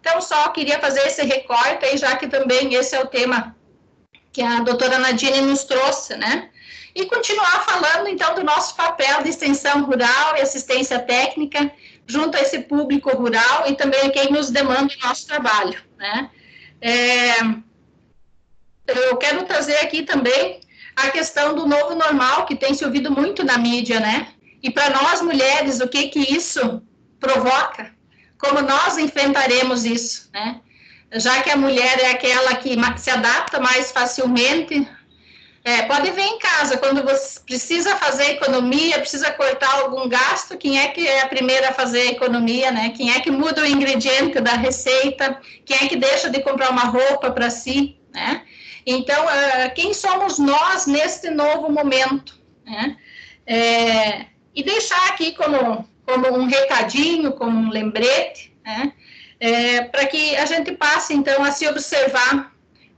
Então, só queria fazer esse recorte aí, já que também esse é o tema que a doutora Nadine nos trouxe, né? E continuar falando, então, do nosso papel de extensão rural e assistência técnica junto a esse público rural e também a quem nos demanda o nosso trabalho, né? Eu quero trazer aqui também a questão do novo normal, que tem se ouvido muito na mídia, né? E para nós, mulheres, o que isso provoca? Como nós enfrentaremos isso, né? Já que a mulher é aquela que se adapta mais facilmente, pode ver em casa, quando você precisa fazer economia, precisa cortar algum gasto, quem é que é a primeira a fazer economia, né? Quem é que muda o ingrediente da receita? Quem é que deixa de comprar uma roupa para si, né? Então, quem somos nós neste novo momento, né? E deixar aqui como um recadinho, como um lembrete, né? Para que a gente passe, então, a se observar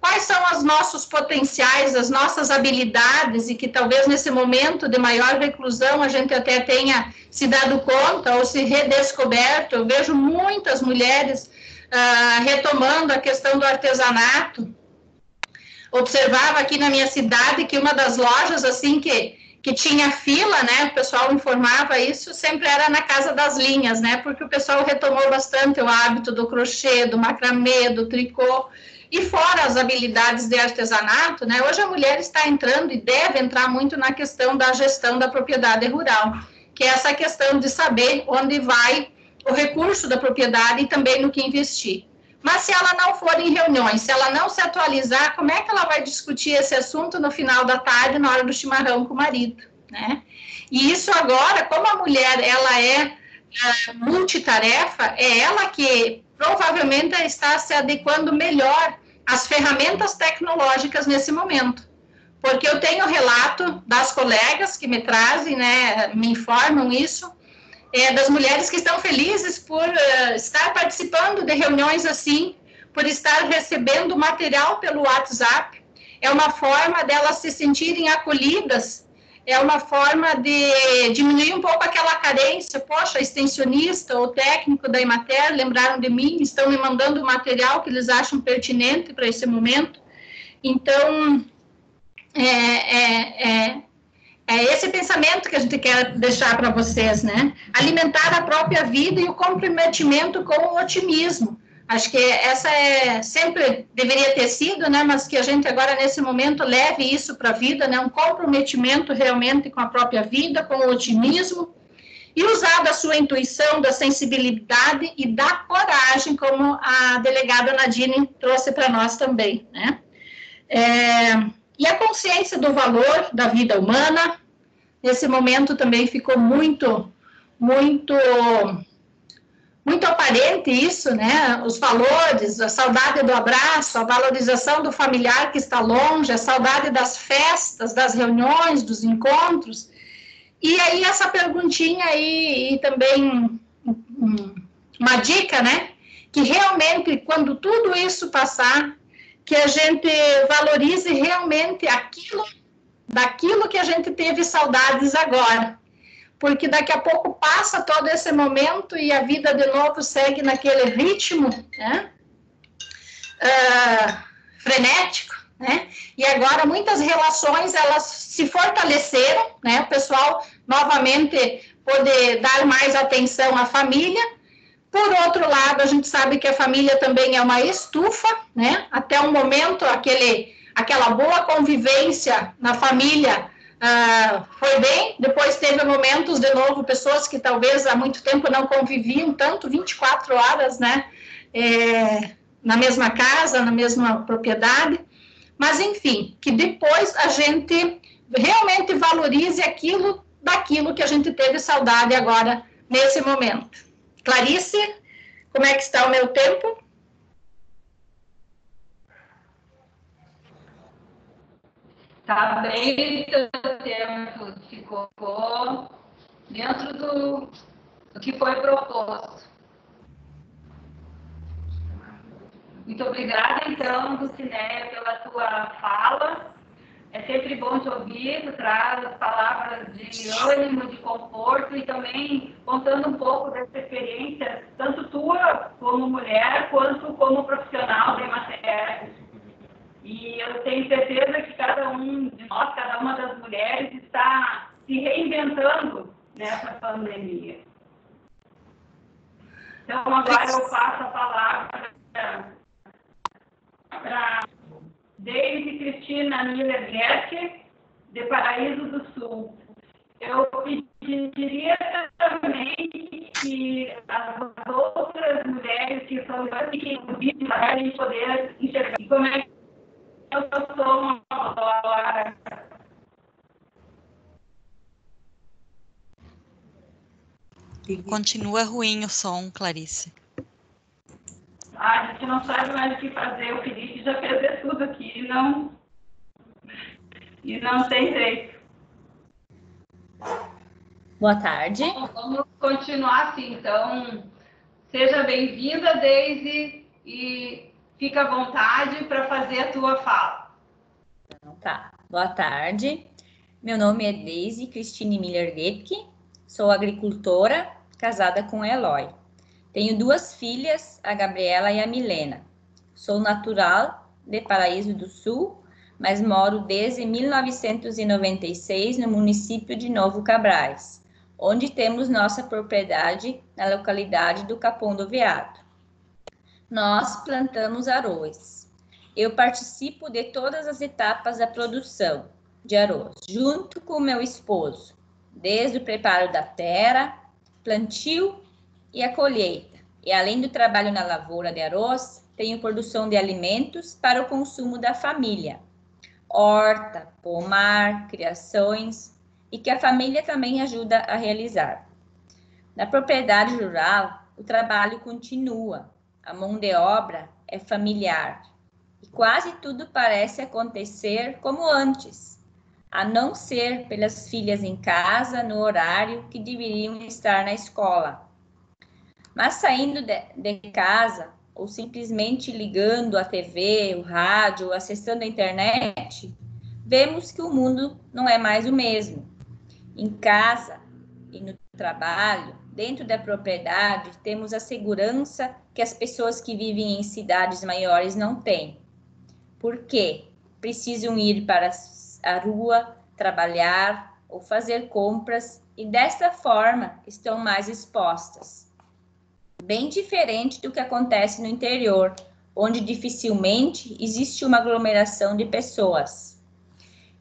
quais são os nossos potenciais, as nossas habilidades, e que talvez nesse momento de maior reclusão a gente até tenha se dado conta ou se redescoberto. Eu vejo muitas mulheres retomando a questão do artesanato. Observava aqui na minha cidade que uma das lojas, assim, que que tinha fila, né, o pessoal informava isso, sempre era na Casa das Linhas, né, porque o pessoal retomou bastante o hábito do crochê, do macramê, do tricô, e fora as habilidades de artesanato, né, hoje a mulher está entrando e deve entrar muito na questão da gestão da propriedade rural, que é essa questão de saber onde vai o recurso da propriedade e também no que investir. Mas se ela não for em reuniões, se ela não se atualizar, como é que ela vai discutir esse assunto no final da tarde, na hora do chimarrão com o marido, né? E isso agora, como a mulher, ela é multitarefa, é ela que provavelmente está se adequando melhor às ferramentas tecnológicas nesse momento. Porque eu tenho relato das colegas que me trazem, né, me informam isso, das mulheres que estão felizes por estar participando de reuniões assim, por estar recebendo material pelo WhatsApp, é uma forma delas se sentirem acolhidas, é uma forma de diminuir um pouco aquela carência, poxa, extensionista ou técnico da Emater, lembraram de mim, estão me mandando o material que eles acham pertinente para esse momento, então, é esse pensamento que a gente quer deixar para vocês, né? Alimentar a própria vida e o comprometimento com o otimismo. Acho que essa sempre deveria ter sido, né? Mas que a gente agora, nesse momento, leve isso para a vida, né? Um comprometimento realmente com a própria vida, com o otimismo. E usar da sua intuição, da sensibilidade e da coragem, como a delegada Nadine trouxe para nós também, né? E a consciência do valor da vida humana, nesse momento também ficou muito aparente isso, né? Os valores, a saudade do abraço, a valorização do familiar que está longe, a saudade das festas, das reuniões, dos encontros. E aí essa perguntinha aí, e também uma dica, né? Que realmente, quando tudo isso passar, que a gente valorize realmente daquilo que a gente teve saudades agora, porque daqui a pouco passa todo esse momento e a vida de novo segue naquele ritmo, né? Frenético, né? E agora muitas relações, elas se fortaleceram, né? O pessoal novamente poder dar mais atenção à família. Por outro lado, a gente sabe que a família também é uma estufa, né? Até o momento, aquela boa convivência na família foi bem. Depois teve momentos, de novo, pessoas que talvez há muito tempo não conviviam tanto, 24 horas, né? Na mesma casa, na mesma propriedade. Mas, enfim, que depois a gente realmente valorize daquilo que a gente teve saudade agora, nesse momento. Clarice, como é que está o meu tempo? Está bem, o teu tempo ficou dentro do que foi proposto. Muito obrigada, então, Dulceneia, pela tua fala. É sempre bom te ouvir, tu traz palavras de ânimo, de conforto e também contando um pouco dessa experiência, tanto tua como mulher, quanto como profissional da matéria. E eu tenho certeza que cada um de nós, cada uma das mulheres, está se reinventando nessa pandemia. Então, agora eu passo a palavra para Deise Cristina Miller Gaedke, de Paraíso do Sul. Eu pediria também que as outras mulheres que são aqui no vídeo, para a gente poder enxergar como é que eu sou uma agora. Continua ruim o som, Clarice. A gente não sabe mais o que fazer, o Felipe já fez tudo aqui e não tem jeito. Boa tarde. Bom, vamos continuar assim, então. Seja bem-vinda, Deise, e fica à vontade para fazer a tua fala. Então, tá. Boa tarde. Meu nome é Deise Cristina Miller Gaedke, sou agricultora, casada com Eloy. Tenho duas filhas, a Gabriela e a Milena. Sou natural de Paraíso do Sul, mas moro desde 1996 no município de Novo Cabrais, onde temos nossa propriedade na localidade do Capão do Veado. Nós plantamos arroz. Eu participo de todas as etapas da produção de arroz, junto com meu esposo, desde o preparo da terra, plantio e a colheita. E além do trabalho na lavoura de arroz, tenho produção de alimentos para o consumo da família, horta, pomar, criações, e que a família também ajuda a realizar. Na propriedade rural, o trabalho continua, a mão de obra é familiar, e quase tudo parece acontecer como antes, a não ser pelas filhas em casa, no horário que deveriam estar na escola. Mas saindo de casa, ou simplesmente ligando a TV, o rádio, acessando a internet, vemos que o mundo não é mais o mesmo. Em casa e no trabalho, dentro da propriedade, temos a segurança que as pessoas que vivem em cidades maiores não têm. Por quê? Precisam ir para a rua, trabalhar ou fazer compras e, desta forma, estão mais expostas. Bem diferente do que acontece no interior, onde dificilmente existe uma aglomeração de pessoas.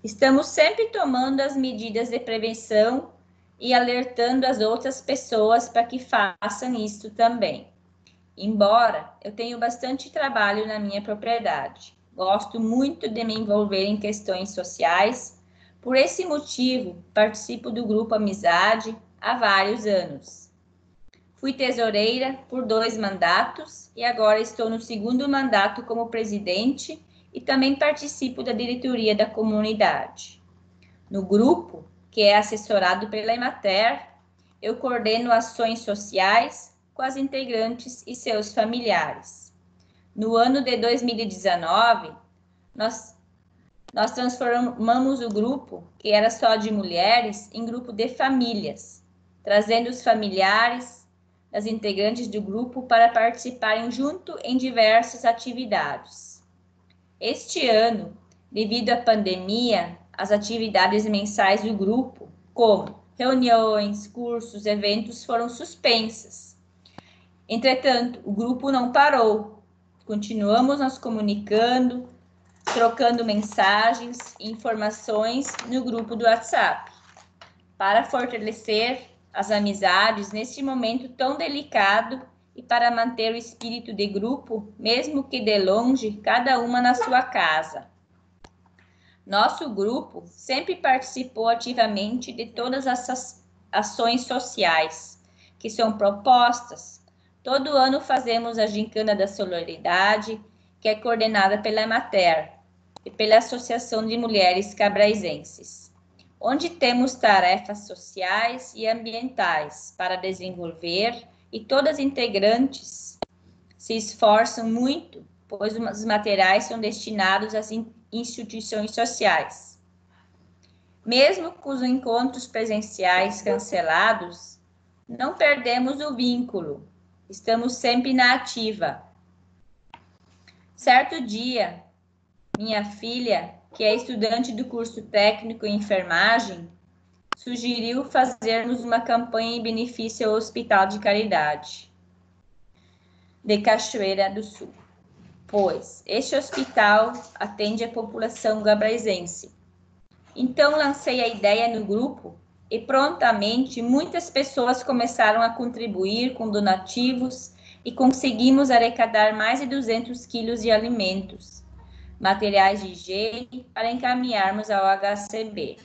Estamos sempre tomando as medidas de prevenção e alertando as outras pessoas para que façam isso também. Embora eu tenha bastante trabalho na minha propriedade, gosto muito de me envolver em questões sociais. Por esse motivo, participo do Grupo Amizade há vários anos. Fui tesoureira por 2 mandatos e agora estou no 2º mandato como presidente e também participo da diretoria da comunidade. No grupo, que é assessorado pela Emater, eu coordeno ações sociais com as integrantes e seus familiares. No ano de 2019, nós transformamos o grupo, que era só de mulheres, em grupo de famílias, trazendo os familiares das integrantes do grupo para participarem junto em diversas atividades. Este ano, devido à pandemia, as atividades mensais do grupo, como reuniões, cursos, eventos, foram suspensas. Entretanto, o grupo não parou. Continuamos nos comunicando, trocando mensagens e informações no grupo do WhatsApp, para fortalecer as amizades neste momento tão delicado e para manter o espírito de grupo, mesmo que de longe, cada uma na sua casa. Nosso grupo sempre participou ativamente de todas essas ações sociais que são propostas. Todo ano fazemos a Gincana da Solidariedade, que é coordenada pela Emater e pela Associação de Mulheres Cabraisenses, onde temos tarefas sociais e ambientais para desenvolver, e todas as integrantes se esforçam muito, pois os materiais são destinados às instituições sociais. Mesmo com os encontros presenciais cancelados, não perdemos o vínculo, estamos sempre na ativa. Certo dia, minha filha, que é estudante do curso técnico em enfermagem, sugeriu fazermos uma campanha em benefício ao Hospital de Caridade de Cachoeira do Sul, pois este hospital atende a população cabraisense. Então, lancei a ideia no grupo e prontamente muitas pessoas começaram a contribuir com donativos e conseguimos arrecadar mais de 200 quilos de alimentos, materiais de higiene para encaminharmos ao HCB.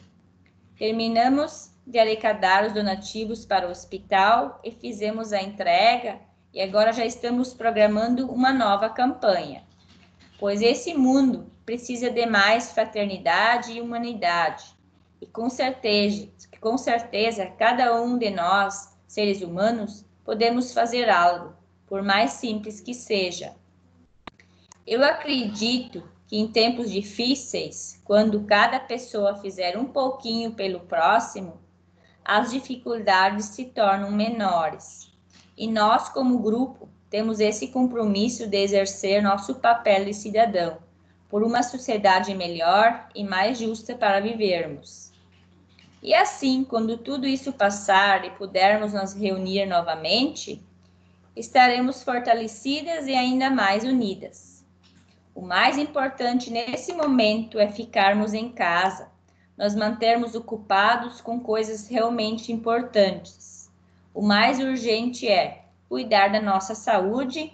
Terminamos de arrecadar os donativos para o hospital e fizemos a entrega e agora já estamos programando uma nova campanha, pois esse mundo precisa de mais fraternidade e humanidade. E com certeza, cada um de nós, seres humanos, podemos fazer algo, por mais simples que seja. Eu acredito que em tempos difíceis, quando cada pessoa fizer um pouquinho pelo próximo, as dificuldades se tornam menores. E nós, como grupo, temos esse compromisso de exercer nosso papel de cidadão, por uma sociedade melhor e mais justa para vivermos. E assim, quando tudo isso passar e pudermos nos reunir novamente, estaremos fortalecidas e ainda mais unidas. O mais importante nesse momento é ficarmos em casa, nos mantermos ocupados com coisas realmente importantes. O mais urgente é cuidar da nossa saúde,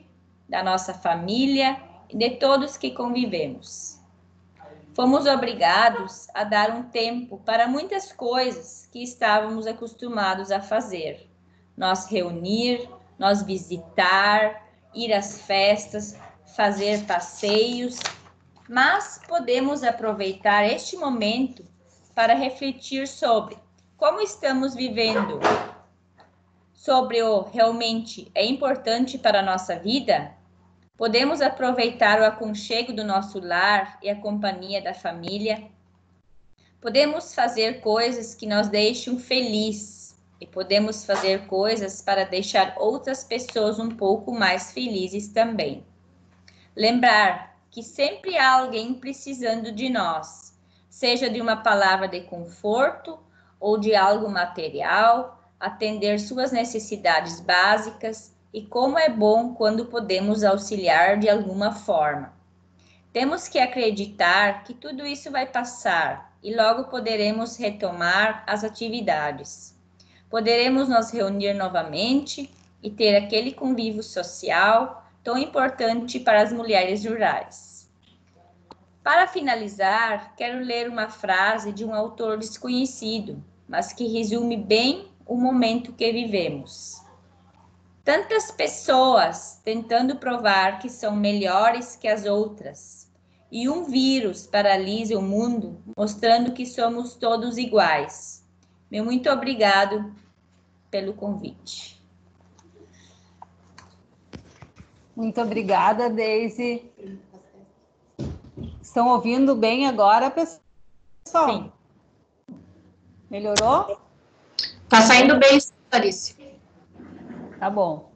da nossa família e de todos que convivemos. Fomos obrigados a dar um tempo para muitas coisas que estávamos acostumados a fazer. Nos reunir, nos visitar, ir às festas, fazer passeios, mas podemos aproveitar este momento para refletir sobre como estamos vivendo, sobre o realmente é importante para a nossa vida. Podemos aproveitar o aconchego do nosso lar e a companhia da família. Podemos fazer coisas que nos deixam felizes e podemos fazer coisas para deixar outras pessoas um pouco mais felizes também. Lembrar que sempre há alguém precisando de nós, seja de uma palavra de conforto ou de algo material, atender suas necessidades básicas, e como é bom quando podemos auxiliar de alguma forma. Temos que acreditar que tudo isso vai passar e logo poderemos retomar as atividades. Poderemos nos reunir novamente e ter aquele convívio social tão importante para as mulheres rurais. Para finalizar, quero ler uma frase de um autor desconhecido, mas que resume bem o momento que vivemos. Tantas pessoas tentando provar que são melhores que as outras, e um vírus paralisa o mundo, mostrando que somos todos iguais. Meu muito obrigado pelo convite. Muito obrigada, Deise. Estão ouvindo bem agora, pessoal? Sim. Melhorou? Tá saindo bem, Clarice. Tá bom.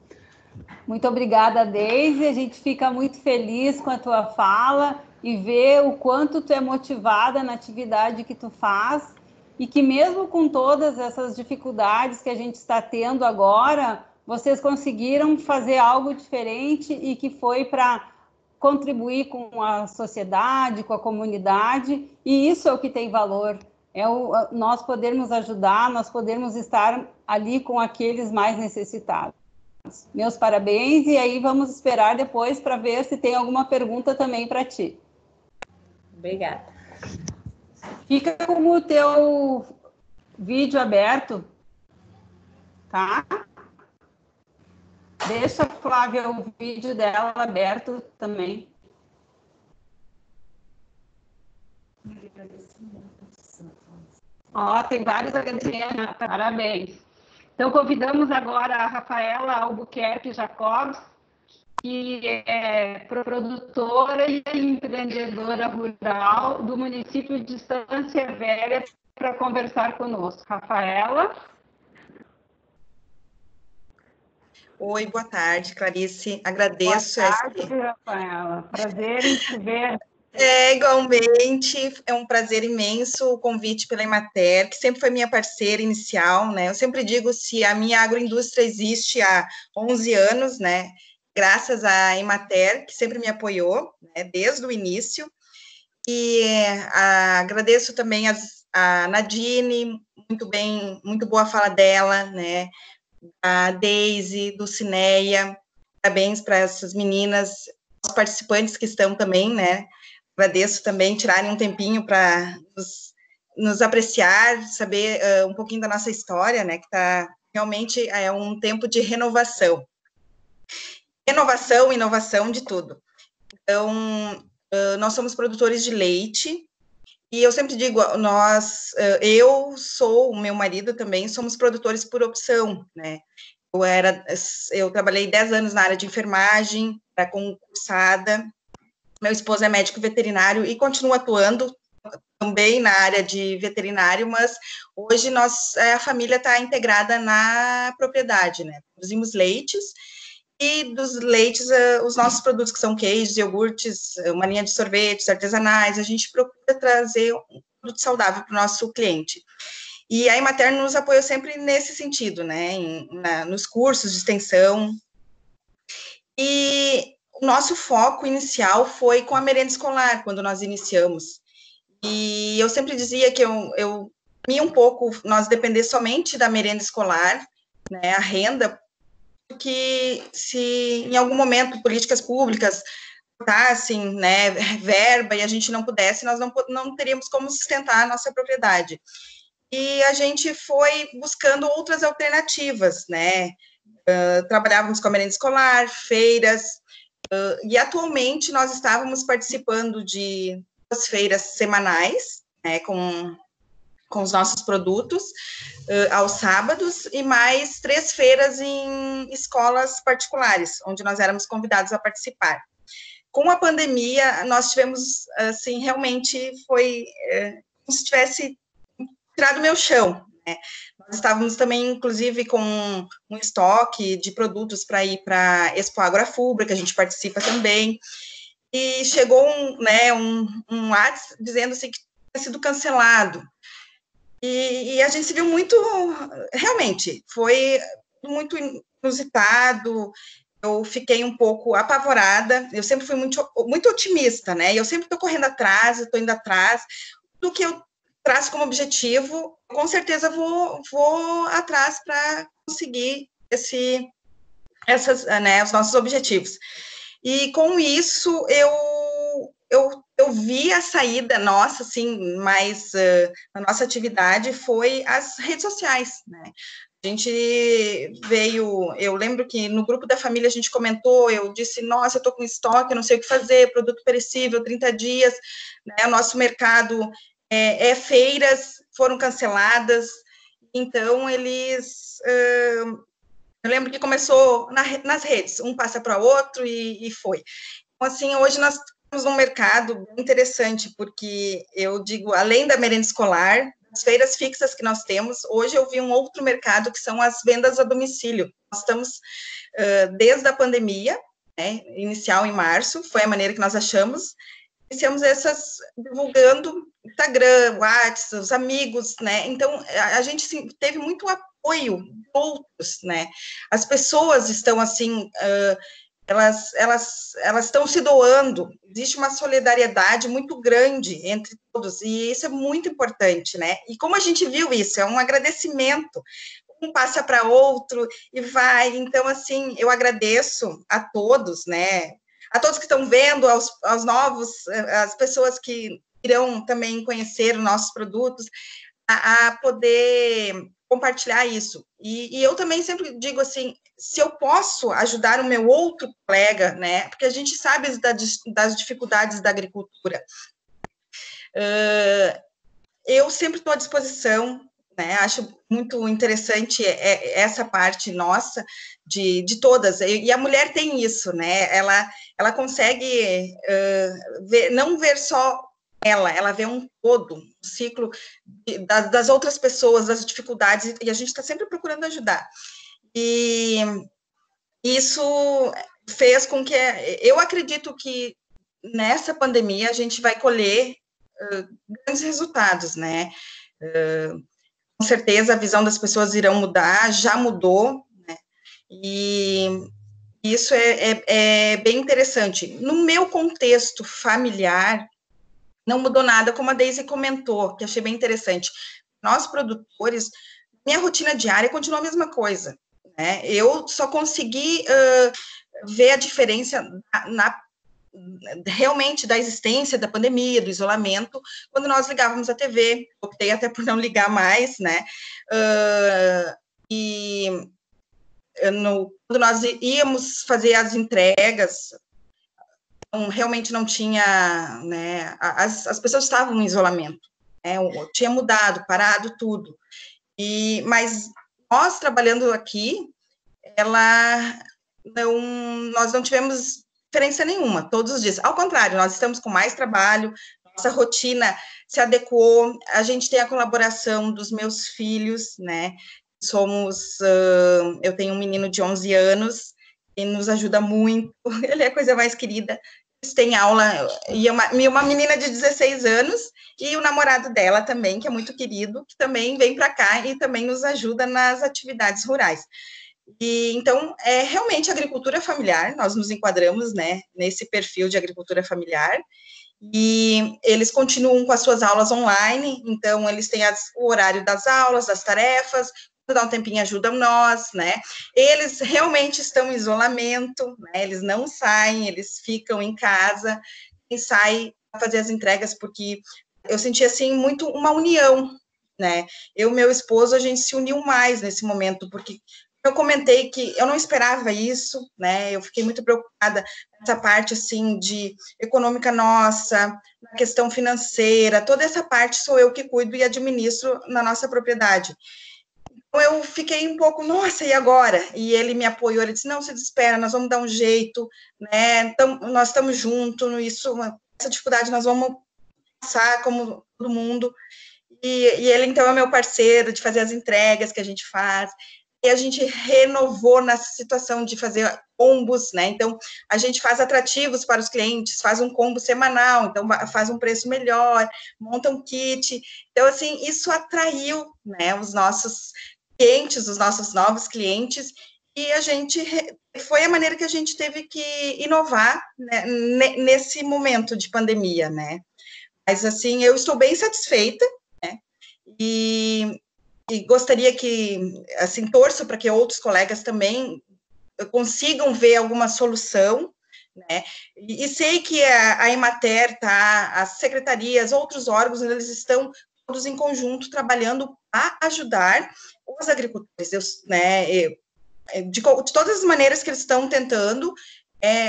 Muito obrigada, Deise. A gente fica muito feliz com a tua fala e vê o quanto tu é motivada na atividade que tu faz e que mesmo com todas essas dificuldades que a gente está tendo agora, vocês conseguiram fazer algo diferente e que foi para contribuir com a sociedade, com a comunidade, e isso é o que tem valor. É nós podermos ajudar, nós podermos estar ali com aqueles mais necessitados. Meus parabéns, e aí vamos esperar depois para ver se tem alguma pergunta também para ti. Obrigada. Fica com o teu vídeo aberto, tá? Deixa a Flávia o vídeo dela aberto também. Ó, tem vários agradecimentos, parabéns. Então, convidamos agora a Rafaela Albuquerque Jacobs, que é produtora e empreendedora rural do município de Estância Velha, para conversar conosco. Rafaela? Oi, boa tarde, Clarice. Agradeço. Boa tarde, Rafaela. Prazer em te ver. É, igualmente, é um prazer imenso o convite pela Emater, que sempre foi minha parceira inicial, né? Eu sempre digo, se a minha agroindústria existe há 11 anos, né? Graças à Emater, que sempre me apoiou, né? Desde o início. E agradeço também a Nadine, muito bem, muito boa a fala dela, né? A Deise, Dulceneia, parabéns para essas meninas, os participantes que estão também, né? Agradeço também tirarem um tempinho para nos apreciar, saber um pouquinho da nossa história, né, que está realmente é um tempo de renovação. Renovação, inovação de tudo. Então, nós somos produtores de leite, e eu sempre digo, eu sou, o meu marido também, somos produtores por opção, né. Eu trabalhei 10 anos na área de enfermagem, era concursada. Meu esposo é médico veterinário e continua atuando também na área de veterinário, mas hoje a família está integrada na propriedade, né? Produzimos leites E dos leites, os nossos produtos que são queijos, iogurtes, uma linha de sorvetes artesanais, a gente procura trazer um produto saudável para o nosso cliente. E a Emater nos apoiou sempre nesse sentido, né, nos cursos de extensão. E o nosso foco inicial foi com a merenda escolar, quando nós iniciamos. E eu sempre dizia que eu temia um pouco nós depender somente da merenda escolar, né, a renda, que se em algum momento políticas públicas cortassem, né, verba e a gente não pudesse, nós não teríamos como sustentar a nossa propriedade. E a gente foi buscando outras alternativas, né, trabalhávamos com a merenda escolar, feiras, e atualmente nós estávamos participando de duas feiras semanais, né, com os nossos produtos, aos sábados, e mais 3 feiras em escolas particulares, onde nós éramos convidados a participar. Com a pandemia, nós tivemos, assim, realmente foi como se tivesse tirado meu chão, né? Nós estávamos também, inclusive, com um estoque de produtos para ir para Expoagro Afubra, que a gente participa também, e chegou um WhatsApp dizendo assim, que tinha sido cancelado. E a gente se viu muito, realmente, foi muito inusitado, eu fiquei um pouco apavorada, eu sempre fui muito, muito otimista, né, eu sempre estou correndo atrás, estou indo atrás, do que eu traço como objetivo, com certeza vou atrás para conseguir os nossos objetivos. E com isso, eu vi a saída nossa, assim, mais a nossa atividade foi as redes sociais, né? A gente veio, eu lembro que no grupo da família a gente comentou, eu disse, nossa, eu tô com estoque, eu não sei o que fazer, produto perecível, 30 dias, né? O nosso mercado feiras, foram canceladas, então eles... eu lembro que começou nas redes, um passa para outro e foi. Então, assim, hoje nós... num mercado interessante, porque eu digo, além da merenda escolar, as feiras fixas que nós temos, hoje eu vi um outro mercado que são as vendas a domicílio. Nós estamos, desde a pandemia, né, inicial em março, foi a maneira que nós achamos, iniciamos essas divulgando Instagram, WhatsApp, os amigos, né, então a gente teve muito apoio de outros, né, as pessoas estão assim... Elas estão se doando, existe uma solidariedade muito grande entre todos, e isso é muito importante, né? E como a gente viu isso, é um agradecimento, um passa para outro e vai, então, assim, eu agradeço a todos, né? A todos que estão vendo, aos novos, as pessoas que irão também conhecer os nossos produtos, a poder compartilhar isso. E eu também sempre digo assim, se eu posso ajudar o meu outro colega, né, porque a gente sabe das dificuldades da agricultura. Eu sempre estou à disposição, né, acho muito interessante essa parte nossa, de todas, e a mulher tem isso, né, ela consegue não ver só ela vê um todo, um ciclo das outras pessoas, das dificuldades, e a gente está sempre procurando ajudar. E isso fez com que, eu acredito que nessa pandemia a gente vai colher grandes resultados, né? Com certeza a visão das pessoas irão mudar, já mudou, né? E isso é bem interessante. No meu contexto familiar, não mudou nada, como a Deise comentou, que achei bem interessante. Nós, produtores, minha rotina diária continua a mesma coisa, né? Eu só consegui ver a diferença realmente da existência da pandemia, do isolamento, quando nós ligávamos a TV, optei até por não ligar mais, né? Quando nós íamos fazer as entregas, realmente não tinha, né? As pessoas estavam em isolamento, né? Tinha mudado, parado tudo. Mas nós trabalhando aqui, nós não tivemos diferença nenhuma, todos os dias. Ao contrário, nós estamos com mais trabalho, nossa rotina se adequou, a gente tem a colaboração dos meus filhos, né? Eu tenho um menino de 11 anos, e nos ajuda muito, ele é a coisa mais querida, eles têm aula, e uma menina de 16 anos, e o namorado dela também, que é muito querido, que também vem para cá e também nos ajuda nas atividades rurais. E, então, é realmente agricultura familiar, nós nos enquadramos, né, nesse perfil de agricultura familiar, e eles continuam com as suas aulas online, então eles têm o horário das aulas, das tarefas, dá um tempinho, ajudam nós, né, eles realmente estão em isolamento, né, eles não saem, eles ficam em casa, quem sai para fazer as entregas, porque eu senti, assim, muito uma união, né, eu e meu esposo, a gente se uniu mais nesse momento, porque eu comentei que eu não esperava isso, né, eu fiquei muito preocupada nessa parte, assim, de econômica nossa, na questão financeira, toda essa parte sou eu que cuido e administro na nossa propriedade. Então, eu fiquei um pouco, nossa, e agora? E ele me apoiou, ele disse, não se desespera, nós vamos dar um jeito, né, nós estamos juntos, isso, essa dificuldade nós vamos passar como todo mundo, e ele, então, é meu parceiro de fazer as entregas que a gente faz. E a gente renovou nessa situação de fazer combos, né, então a gente faz atrativos para os clientes, faz um combo semanal, então faz um preço melhor, monta um kit, então assim, isso atraiu, né, os nossos clientes, os nossos novos clientes, e a gente, foi a maneira que a gente teve que inovar, né, nesse momento de pandemia, né, mas assim, eu estou bem satisfeita, né, e gostaria que, assim, torço para que outros colegas também consigam ver alguma solução, né, e sei que a Emater, tá, as secretarias, outros órgãos, eles estão todos em conjunto trabalhando para ajudar os agricultores, de todas as maneiras que eles estão tentando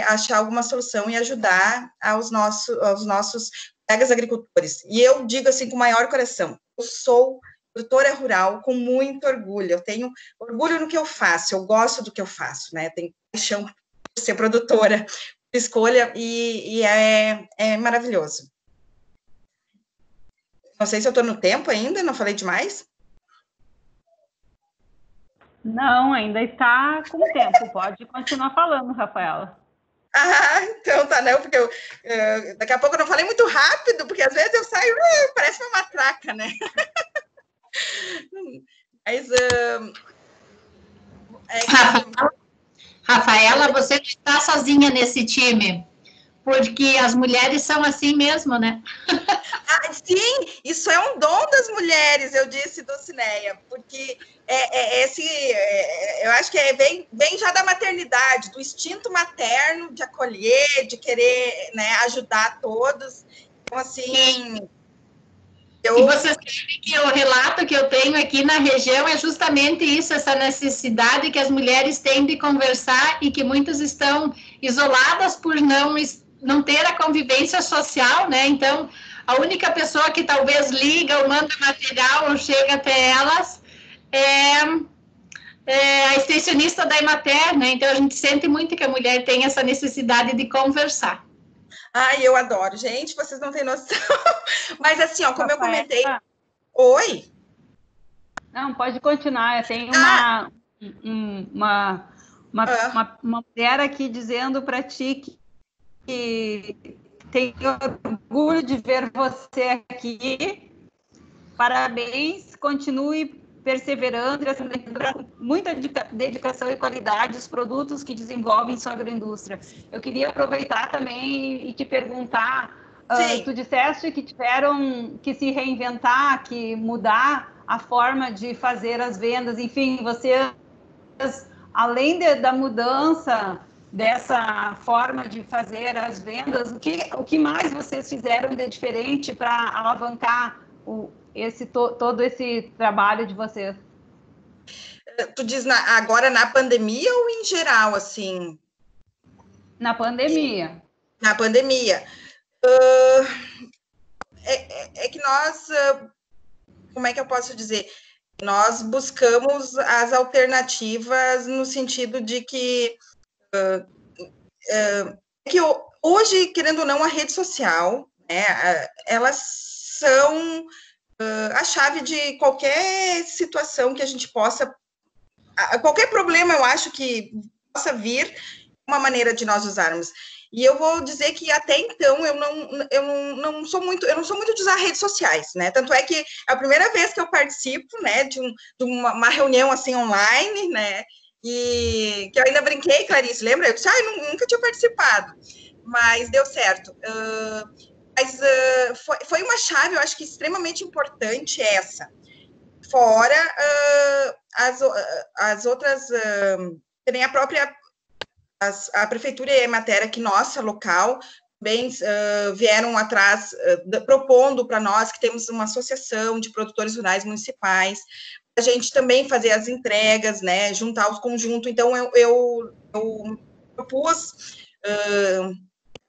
achar alguma solução e ajudar aos nossos colegas agricultores, e eu digo assim com o maior coração, eu sou produtora rural com muito orgulho, eu tenho orgulho no que eu faço, eu gosto do que eu faço, né, tenho paixão por ser produtora, por escolha, e é maravilhoso. Não sei se eu estou no tempo ainda, não falei demais? Não, ainda está com tempo, pode continuar falando, Rafaela. Ah, então tá, né, porque eu daqui a pouco eu não falei muito rápido, porque às vezes eu saio, parece uma matraca, né? Mas, Rafaela, você não está sozinha nesse time, porque as mulheres são assim mesmo, né? Ah, sim, isso é um dom das mulheres, eu disse, Dulceneia, porque eu acho que vem já da maternidade, do instinto materno de acolher, de querer, né, ajudar todos, então assim... Sim. E você sabe que o relato que eu tenho aqui na região é justamente isso, essa necessidade que as mulheres têm de conversar e que muitas estão isoladas por não ter a convivência social, né? Então, a única pessoa que talvez liga ou manda material ou chega até elas é a extensionista da Emater, né? Então, a gente sente muito que a mulher tem essa necessidade de conversar. Ai, eu adoro, gente, vocês não têm noção. Mas assim, ó, como eu comentei... Oi? Não, pode continuar, tem uma mulher aqui dizendo para ti que tem orgulho de ver você aqui, parabéns, continue perseverando, muita dedicação e qualidade os produtos que desenvolvem sua agroindústria. Eu queria aproveitar também e te perguntar, tu disseste que tiveram que se reinventar, que mudar a forma de fazer as vendas, enfim, vocês, além da mudança dessa forma de fazer as vendas, o que mais vocês fizeram de diferente para alavancar todo esse trabalho de vocês? Tu diz agora na pandemia ou em geral, assim? Na pandemia. Na pandemia. Que nós, como é que eu posso dizer? Nós buscamos as alternativas no sentido de que... hoje, querendo ou não, a rede social, né, elas são... a chave de qualquer situação que a gente possa... Qualquer problema, eu acho que possa vir uma maneira de nós usarmos. E eu vou dizer que até então eu não sou muito de usar redes sociais, né? Tanto é que é a primeira vez que eu participo, né, de uma reunião assim online, né? E que eu ainda brinquei, Clarice, lembra? Eu disse, nunca tinha participado, mas deu certo. Foi uma chave, eu acho que extremamente importante essa. Fora as outras, também a própria a Prefeitura e a Emater, que nossa local, também vieram atrás, propondo para nós que temos uma associação de produtores rurais municipais, a gente também fazer as entregas, né, juntar os conjuntos. Então, eu propus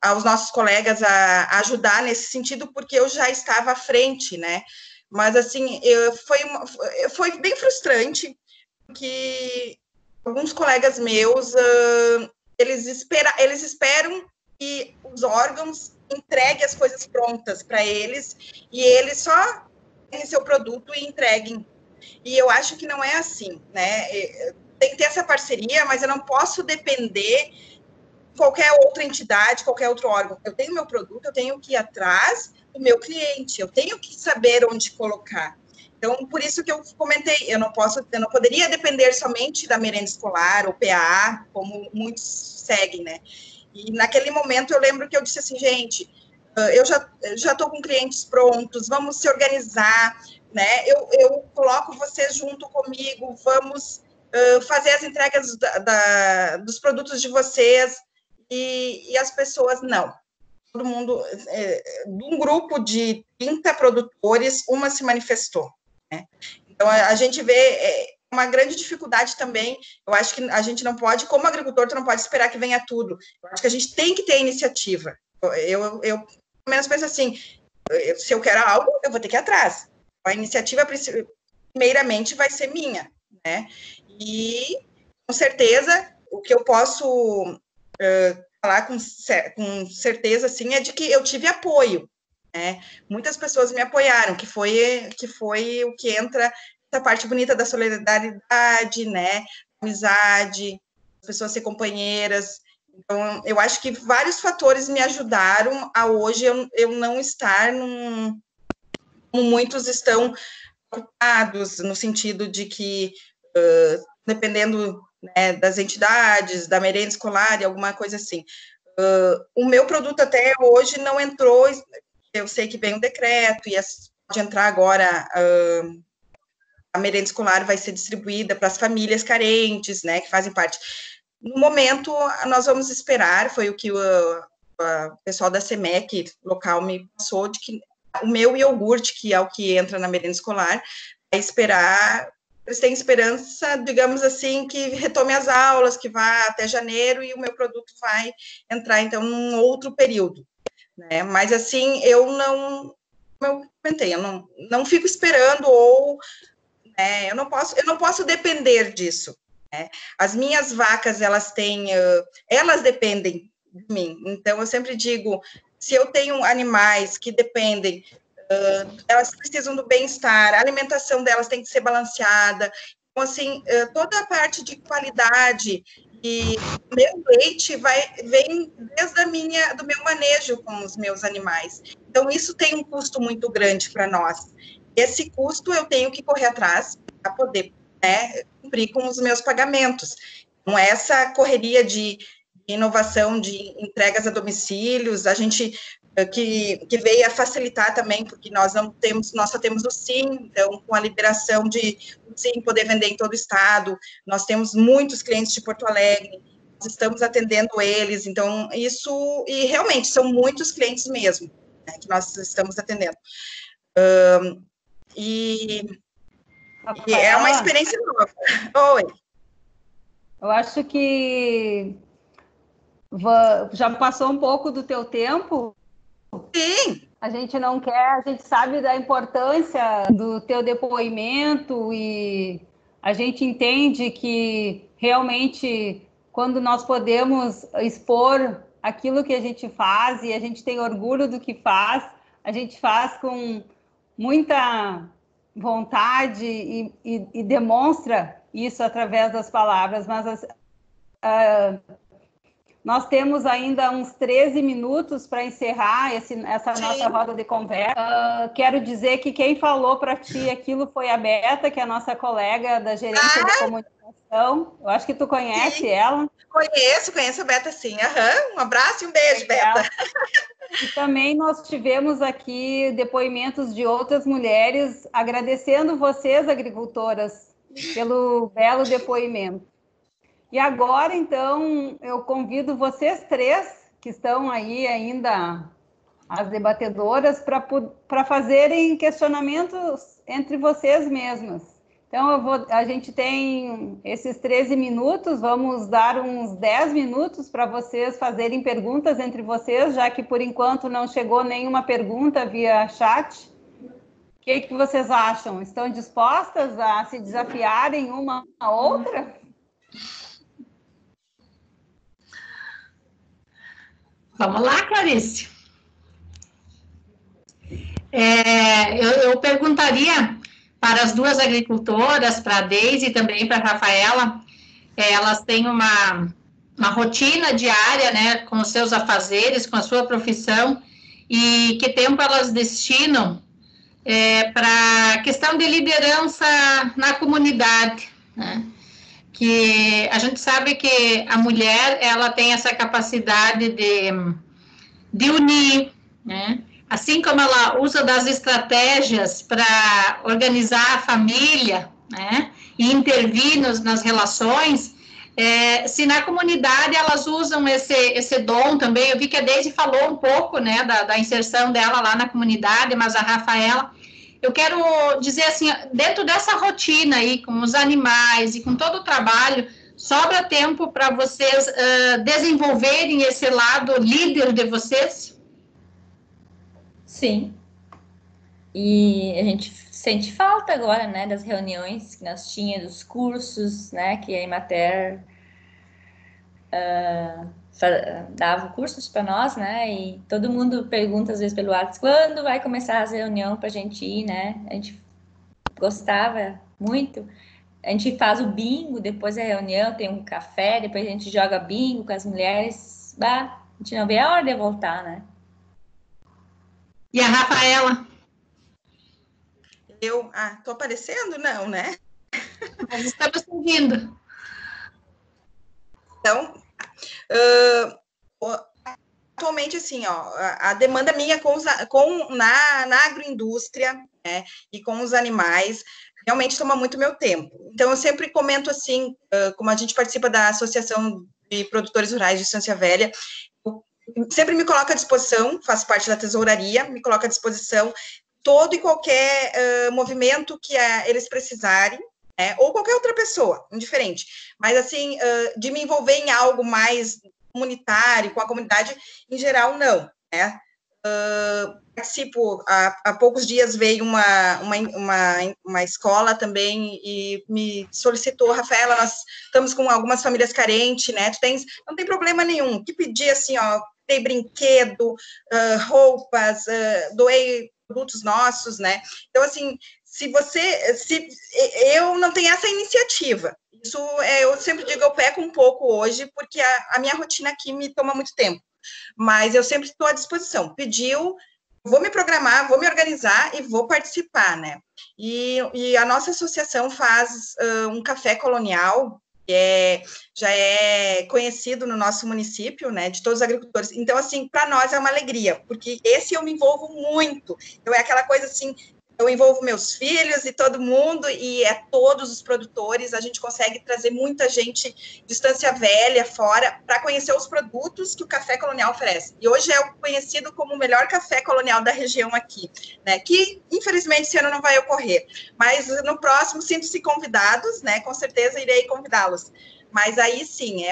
aos nossos colegas a ajudar nesse sentido, porque eu já estava à frente, né, mas, assim, foi bem frustrante, porque alguns colegas meus, eles esperam que os órgãos entreguem as coisas prontas para eles, e eles só peguem seu produto e entreguem. E eu acho que não é assim, né? Tem que ter essa parceria, mas eu não posso depender de qualquer outra entidade, qualquer outro órgão. Eu tenho meu produto, eu tenho que ir atrás do meu cliente, eu tenho que saber onde colocar. Então, por isso que eu comentei, eu não poderia depender somente da merenda escolar ou PA, como muitos seguem, né? E naquele momento eu lembro que eu disse assim, gente, eu já estou com clientes prontos, vamos se organizar, né? Eu coloco você junto comigo, vamos fazer as entregas dos produtos de vocês, e as pessoas não. Todo mundo, de um grupo de 30 produtores, uma se manifestou, né? Então, a gente vê uma grande dificuldade também. Eu acho que a gente não pode, como agricultor, tu não pode esperar que venha tudo. Eu acho que a gente tem que ter iniciativa. Eu pelo menos, penso assim, se eu quero algo, eu vou ter que ir atrás. A iniciativa, primeiramente, vai ser minha, né? E, com certeza, o que eu posso falar com certeza, assim, é de que eu tive apoio, né? Muitas pessoas me apoiaram, que foi o que entra essa parte bonita da solidariedade, né? Amizade, as pessoas ser companheiras. Então, eu acho que vários fatores me ajudaram a hoje eu não estar num... Muitos estão ocupados no sentido de que, dependendo, né, das entidades, da merenda escolar e alguma coisa assim. O meu produto até hoje não entrou, eu sei que vem um decreto, e pode entrar agora, a merenda escolar vai ser distribuída para as famílias carentes, né, que fazem parte. No momento, nós vamos esperar, foi o que o pessoal da SEMEC local me passou, de que o meu iogurte, que é o que entra na merenda escolar, vai esperar, eles têm esperança, digamos assim, que retome as aulas, que vá até janeiro, e o meu produto vai entrar, então, num outro período, né? Mas, assim, eu não fico esperando, ou, né, eu não posso depender disso, né? As minhas vacas, elas dependem de mim, então, eu sempre digo... Se eu tenho animais que dependem, elas precisam do bem-estar, a alimentação delas tem que ser balanceada. Então, assim, toda a parte de qualidade e meu leite vem desde do meu manejo com os meus animais. Então, isso tem um custo muito grande para nós. Esse custo eu tenho que correr atrás para poder, né, cumprir com os meus pagamentos. Então, essa correria de inovação de entregas a domicílios, a gente que veio a facilitar também, porque nós só temos o SIM, então, com a liberação de o SIM poder vender em todo o estado, nós temos muitos clientes de Porto Alegre, nós estamos atendendo eles, então, isso, e realmente, são muitos clientes mesmo, né, que nós estamos atendendo. E é uma experiência nova. Oi. Eu acho que já passou um pouco do teu tempo? Sim! A gente não quer, a gente sabe da importância do teu depoimento, e a gente entende que realmente quando nós podemos expor aquilo que a gente faz e a gente tem orgulho do que faz, a gente faz com muita vontade e demonstra isso através das palavras, mas Nós temos ainda uns 13 minutos para encerrar essa nossa roda de conversa. Quero dizer que quem falou para ti aquilo foi a Beta, que é a nossa colega da gerência de comunicação. Eu acho que tu conhece ela. Conheço a Beta, sim. Uhum. Um abraço e um beijo, Beta. E também nós tivemos aqui depoimentos de outras mulheres, agradecendo vocês, agricultoras, pelo belo depoimento. E agora, então, eu convido vocês três, que estão aí ainda as debatedoras, para fazerem questionamentos entre vocês mesmas. Então, a gente tem esses 13 minutos, vamos dar uns 10 minutos para vocês fazerem perguntas entre vocês, já que, por enquanto, não chegou nenhuma pergunta via chat. O que vocês acham? Estão dispostas a se desafiarem uma a outra? Vamos lá, Clarice. Eu perguntaria para as duas agricultoras, para a Deise e também para a Rafaela, elas têm uma rotina diária, né, com os seus afazeres, com a sua profissão, e que tempo elas destinam para a questão de liderança na comunidade, né? Que a gente sabe que a mulher, ela tem essa capacidade de unir, né? Assim como ela usa das estratégias para organizar a família, né? E intervir nas relações, se na comunidade elas usam esse dom também. Eu vi que a Deise falou um pouco, né, da inserção dela lá na comunidade, mas a Rafaela... Eu quero dizer assim, dentro dessa rotina aí, com os animais e com todo o trabalho, sobra tempo para vocês desenvolverem esse lado líder de vocês? Sim. E a gente sente falta agora, né, das reuniões que nós tínhamos, dos cursos, né, que a Emater dava cursos para nós, né, e todo mundo pergunta às vezes pelo WhatsApp, quando vai começar a reunião para a gente ir, né, a gente gostava muito, a gente faz o bingo, depois da reunião tem um café, depois a gente joga bingo com as mulheres, bah, a gente não vê a hora de voltar, né. E a Rafaela? Eu, tô aparecendo? Não, né? Mas estamos ouvindo. Então, atualmente, assim, a demanda minha na agroindústria, né, e com os animais, realmente toma muito meu tempo. Então, eu sempre comento, assim, como a gente participa da Associação de Produtores Rurais de Estância Velha, eu sempre me coloco à disposição, faço parte da tesouraria, me coloco à disposição todo e qualquer movimento que eles precisarem, ou qualquer outra pessoa, indiferente, mas assim, de me envolver em algo mais comunitário, com a comunidade, em geral, não, né? Participo, há poucos dias veio uma escola também e me solicitou, Rafaela, nós estamos com algumas famílias carentes, né, não tem problema nenhum, que pedir assim, dei brinquedo, roupas, doei produtos nossos, né, então assim, se eu não tenho essa iniciativa, isso eu sempre digo, eu peco um pouco hoje, porque a minha rotina aqui me toma muito tempo, mas eu sempre estou à disposição, pediu, vou me programar, vou me organizar e vou participar, né, e a nossa associação faz um café colonial, que já é conhecido no nosso município, né, de todos os agricultores, então, assim, para nós é uma alegria, porque esse eu me envolvo muito, então é aquela coisa assim, eu envolvo meus filhos e todo mundo, e todos os produtores, a gente consegue trazer muita gente de Estância Velha, fora, para conhecer os produtos que o Café Colonial oferece. E hoje é conhecido como o melhor café colonial da região aqui, né? Que, infelizmente, esse ano não vai ocorrer. Mas no próximo, sinto-se convidados, né? Com certeza irei convidá-los. Mas aí sim,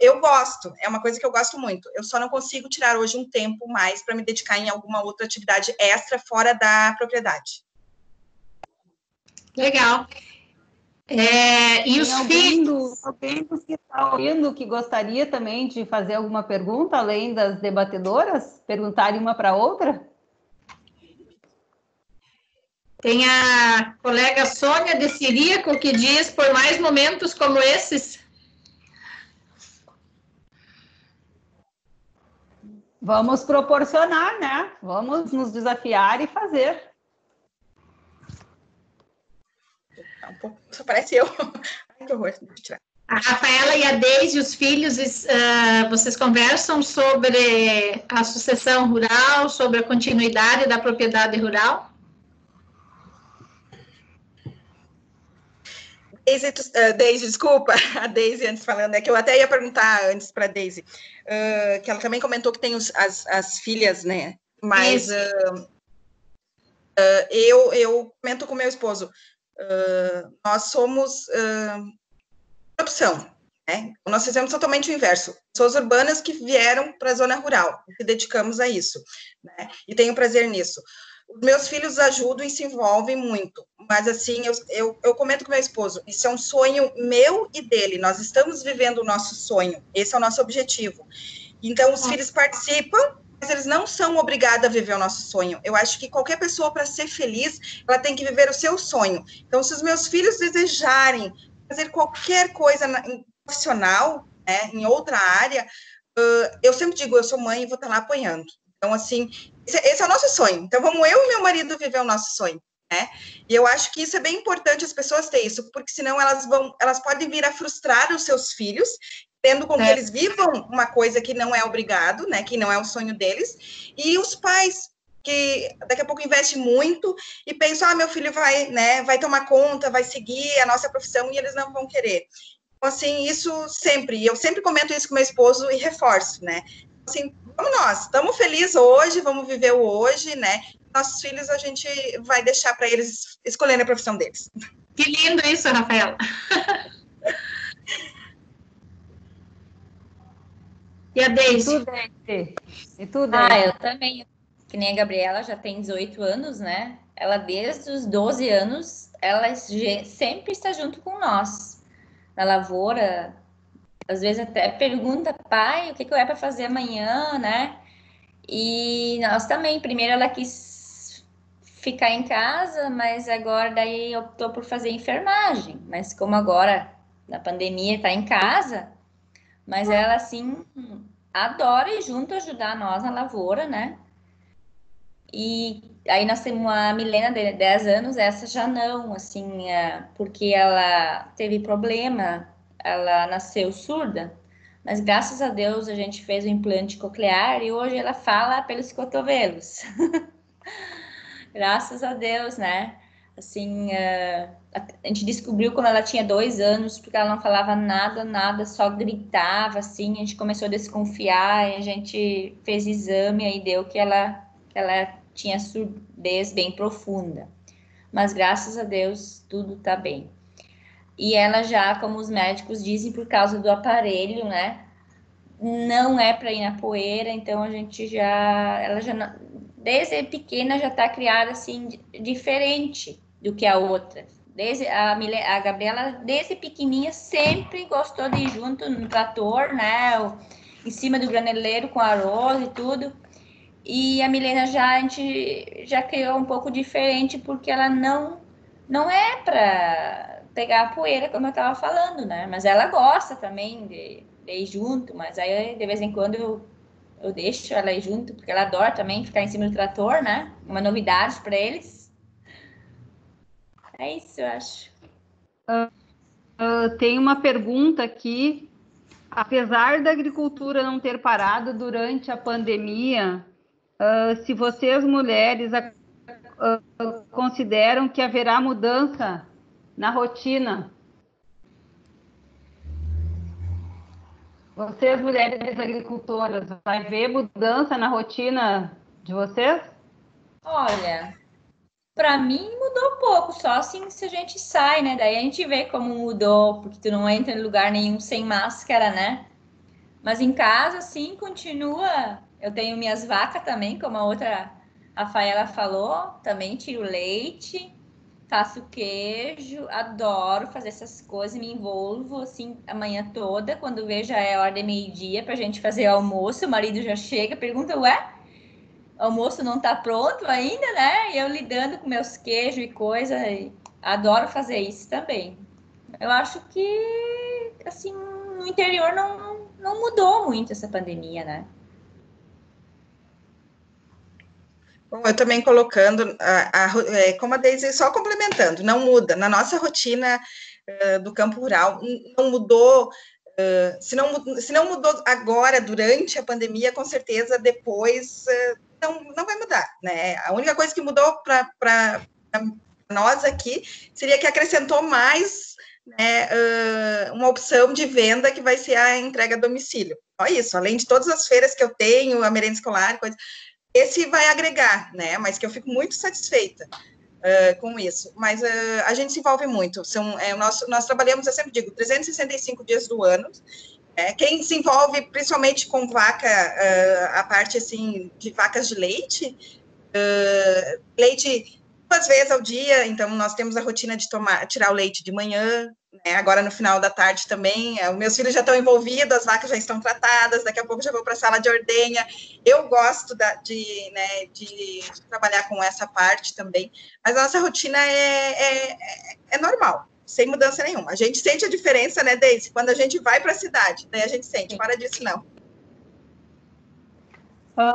eu gosto, é uma coisa que eu gosto muito. Eu só não consigo tirar hoje um tempo mais para me dedicar em alguma outra atividade extra fora da propriedade. Legal. E os filhos? Alguém que está ouvindo que gostaria também de fazer alguma pergunta, além das debatedoras? Perguntarem uma para a outra? Tem a colega Sônia de Ciríaco que diz, por mais momentos como esses... Vamos proporcionar, né? Vamos nos desafiar e fazer. Só parece eu. Que horror. A Rafaela e a Deise, os filhos, vocês conversam sobre a sucessão rural, sobre a continuidade da propriedade rural? Deise, desculpa, a Deise antes falando, é que eu até ia perguntar antes para a Deise, que ela também comentou que tem as filhas, né? Mas eu comento com meu esposo, nós somos opção, né? Nós fizemos totalmente o inverso. Pessoas urbanas que vieram para a zona rural, se dedicamos a isso, né? E tenho prazer nisso. Os meus filhos ajudam e se envolvem muito, mas assim, eu comento com meu esposo, isso é um sonho meu e dele, nós estamos vivendo o nosso sonho, esse é o nosso objetivo. Então, os filhos participam, mas eles não são obrigados a viver o nosso sonho. Eu acho que qualquer pessoa, para ser feliz, ela tem que viver o seu sonho. Então, se os meus filhos desejarem fazer qualquer coisa profissional, né, em outra área, eu sempre digo, eu sou mãe e vou estar lá apoiando. Então, assim, esse é o nosso sonho. Então, vamos eu e meu marido viver o nosso sonho, né? E eu acho que isso é bem importante, as pessoas terem isso, porque senão elas podem vir a frustrar os seus filhos, tendo com que eles vivam uma coisa que não é obrigado, né? Que não é o sonho deles. E os pais, que daqui a pouco investem muito e pensam, ah, meu filho vai, né, vai tomar conta, vai seguir a nossa profissão, e eles não vão querer. Então, assim, isso sempre, eu sempre comento isso com meu esposo e reforço, né? Assim, vamos nós, estamos felizes hoje, vamos viver o hoje, né? Nossos filhos a gente vai deixar para eles escolherem a profissão deles. Que lindo isso, Rafaela. E a Deise? E tu, Deise? Ah, eu também. Que nem a Gabriela já tem 18 anos, né? Ela, desde os 12 anos, ela sempre está junto com nós. Na lavoura, às vezes até pergunta, pai, o que eu é para fazer amanhã, né? E nós também, primeiro ela quis ficar em casa, mas agora daí optou por fazer enfermagem, mas como agora, na pandemia, tá em casa, mas ela, assim, adora ir junto ajudar nós na lavoura, né? E aí nós temos uma Milena de 10 anos, essa já não, assim, porque ela teve problema. Ela nasceu surda, mas graças a Deus a gente fez o implante coclear e hoje ela fala pelos cotovelos. Graças a Deus, né? Assim, a gente descobriu quando ela tinha 2 anos, porque ela não falava nada, só gritava, assim, a gente começou a desconfiar, e a gente fez exame, aí deu que ela tinha surdez bem profunda. Mas graças a Deus, tudo tá bem. E ela já, como os médicos dizem, por causa do aparelho, né? Não é para ir na poeira, então a gente já... Ela já não, desde pequena já está criada, assim, diferente do que a outra. Desde a Gabriela, desde pequenininha, sempre gostou de ir junto no trator, né? Em cima do graneleiro com arroz e tudo. E a Milena já, a gente já criou um pouco diferente, porque ela não é para... pegar a poeira, como eu estava falando, né? Mas ela gosta também de ir junto, mas aí de vez em quando eu deixo ela ir junto, porque ela adora também ficar em cima do trator, né? Uma novidade para eles. É isso, eu acho. Tem uma pergunta aqui. Apesar da agricultura não ter parado durante a pandemia, se vocês, mulheres, consideram que haverá mudança na rotina? Vocês, mulheres agricultoras, vai ver mudança na rotina de vocês? Olha, para mim mudou pouco, só assim se a gente sai, né? Daí a gente vê como mudou, porque tu não entra em lugar nenhum sem máscara, né? Mas em casa, sim, continua. Eu tenho minhas vacas também, como a outra Rafaela falou, também tiro leite, faço queijo, adoro fazer essas coisas, me envolvo, assim, a manhã toda, quando vejo já é hora de meio-dia pra gente fazer almoço, o marido já chega, pergunta, ué, o almoço não tá pronto ainda, né? E eu lidando com meus queijos e coisa, e adoro fazer isso também. Eu acho que, assim, no interior não mudou muito essa pandemia, né? Bom, eu também colocando, como a Deise, só complementando, não muda. Na nossa rotina do campo rural, não mudou, se não mudou agora, durante a pandemia, com certeza depois não vai mudar, né? A única coisa que mudou para nós aqui seria que acrescentou mais, né, uma opção de venda que vai ser a entrega a domicílio. Só isso, além de todas as feiras que eu tenho, a merenda escolar, coisa, esse vai agregar, né? Mas que eu fico muito satisfeita com isso. Mas a gente se envolve muito. Nós trabalhamos, eu sempre digo, 365 dias do ano. Né? Quem se envolve principalmente com vaca, a parte assim de vacas de leite, leite duas vezes ao dia, então nós temos a rotina de tirar o leite de manhã, né? Agora no final da tarde também, meus filhos já estão envolvidos, as vacas já estão tratadas, daqui a pouco já vou para a sala de ordenha, eu gosto de trabalhar com essa parte também, mas a nossa rotina é normal, sem mudança nenhuma, a gente sente a diferença, né, Deise, quando a gente vai para a cidade, daí a gente sente, fora disso não.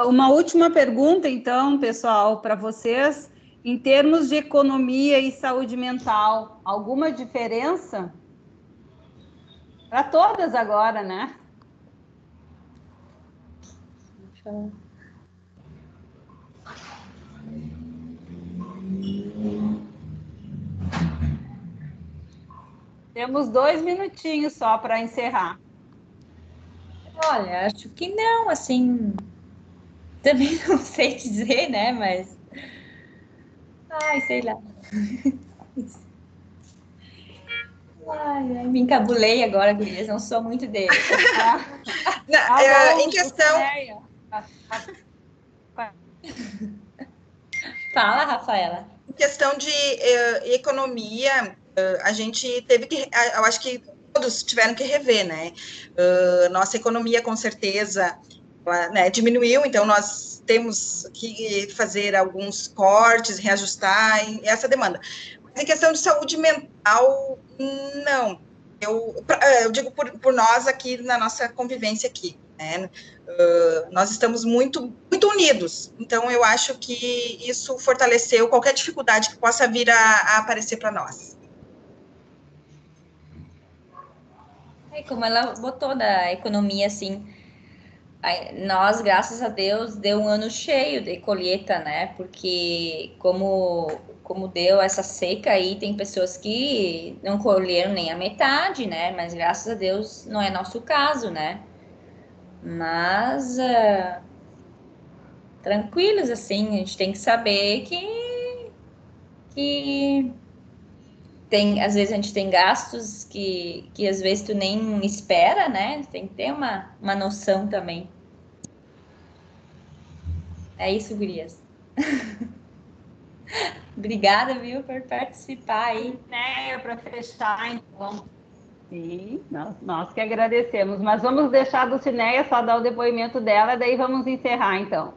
Uma última pergunta, então, pessoal, para vocês. Em termos de economia e saúde mental, alguma diferença? Para todas agora, né? Temos 2 minutinhos só para encerrar. Olha, acho que não, assim... Também não sei dizer, né, mas... Ai, sei lá. Ai, me encabulei agora, gurias, não sou muito dele. Em questão... Fala, Rafaela. Em questão de economia, a gente teve que... Eu acho que todos tiveram que rever, né? Nossa economia, com certeza... Né, diminuiu, então nós temos que fazer alguns cortes, reajustar essa demanda. Mas em questão de saúde mental, não. Eu digo por nós aqui, na nossa convivência aqui, né? Nós estamos muito, muito unidos, então eu acho que isso fortaleceu qualquer dificuldade que possa vir a aparecer para nós. É como ela botou da economia, assim, nós, graças a Deus, deu um ano cheio de colheita, né? Porque como deu essa seca aí, tem pessoas que não colheram nem a metade, né? Mas graças a Deus não é nosso caso, né? Mas tranquilos, assim, a gente tem que saber que tem, às vezes a gente tem gastos que às vezes tu nem espera, né? Tem que ter uma noção também. É isso, gurias. Obrigada, viu, por participar aí. É, para fechar, então. Sim, nós que agradecemos. Mas vamos deixar a Dulceneia só dar o depoimento dela, daí vamos encerrar, então.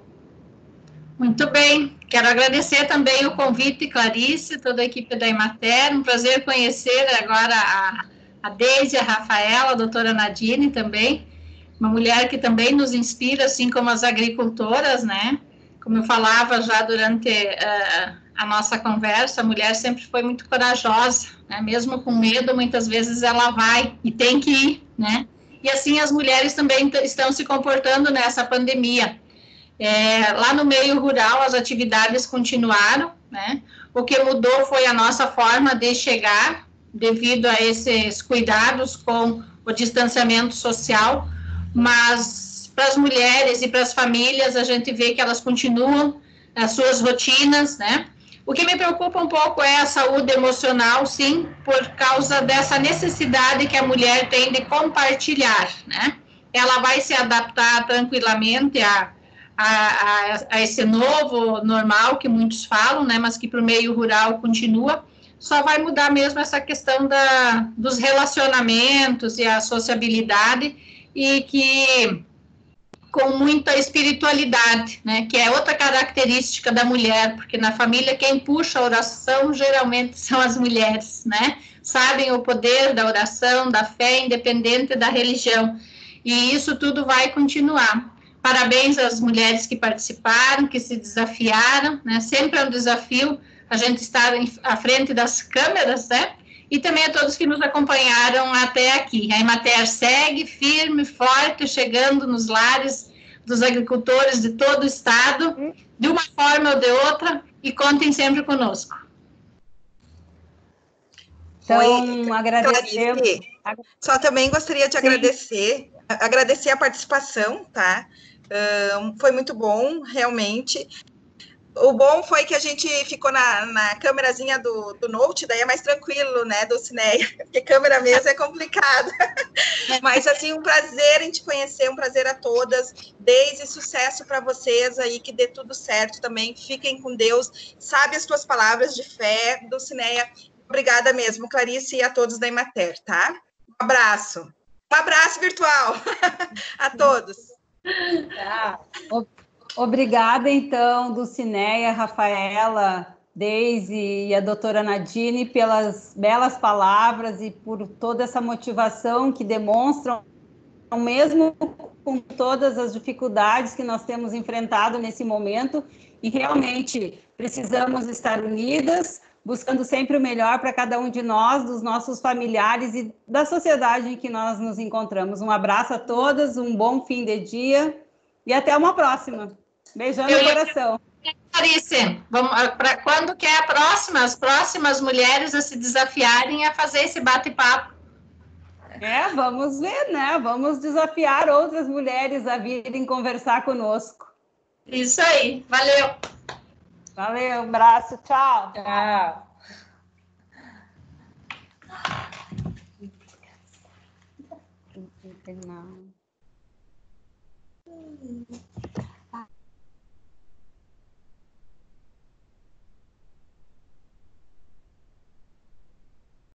Muito bem, quero agradecer também o convite, Clarice, toda a equipe da Emater, um prazer conhecer agora a Deise, a Rafaela, a doutora Nadine também, uma mulher que também nos inspira, assim como as agricultoras, né? Como eu falava já durante a nossa conversa, a mulher sempre foi muito corajosa, né? Mesmo com medo, muitas vezes ela vai e tem que ir, né? E assim as mulheres também estão se comportando nessa pandemia. Lá no meio rural, as atividades continuaram, né? O que mudou foi a nossa forma de chegar, devido a esses cuidados com o distanciamento social, mas para as mulheres e para as famílias, a gente vê que elas continuam as suas rotinas, né? O que me preocupa um pouco é a saúde emocional, sim, por causa dessa necessidade que a mulher tem de compartilhar, né? Ela vai se adaptar tranquilamente a esse novo normal que muitos falam, né, mas que para o meio rural continua, só vai mudar mesmo essa questão dos relacionamentos e a sociabilidade, e que com muita espiritualidade, né, que é outra característica da mulher, porque na família quem puxa a oração geralmente são as mulheres, né, sabem o poder da oração, da fé, independente da religião, e isso tudo vai continuar. Parabéns às mulheres que participaram, que se desafiaram, né? Sempre é um desafio a gente estar à frente das câmeras, né? E também a todos que nos acompanharam até aqui. A Emater segue firme, forte, chegando nos lares dos agricultores de todo o estado, de uma forma ou de outra, e contem sempre conosco. Então, agradecemos. Só também gostaria de agradecer a participação, tá? Foi muito bom, realmente. O bom foi que a gente ficou na câmerazinha do note, daí é mais tranquilo, né, Dulceneia? Porque câmera mesmo é complicado. Mas, assim, um prazer em te conhecer, um prazer a todas. Deise, sucesso para vocês aí, que dê tudo certo também. Fiquem com Deus. Sabe as tuas palavras de fé, Dulceneia. Obrigada mesmo, Clarice, e a todos da Emater, tá? Um abraço. Um abraço virtual a todos. Tá. Obrigada, então, Dulceneia, Rafaela, Deise e a doutora Nadine pelas belas palavras e por toda essa motivação que demonstram, mesmo com todas as dificuldades que nós temos enfrentado nesse momento, e realmente precisamos estar unidas, buscando sempre o melhor para cada um de nós, dos nossos familiares e da sociedade em que nós nos encontramos. Um abraço a todas, um bom fim de dia e até uma próxima. Beijão no coração. Clarice, para quando que é a próxima, as próximas mulheres a se desafiarem a fazer esse bate-papo? É, vamos ver, né? Vamos desafiar outras mulheres a virem conversar conosco. Isso aí, valeu. Valeu, um abraço, tchau. Tchau. Não.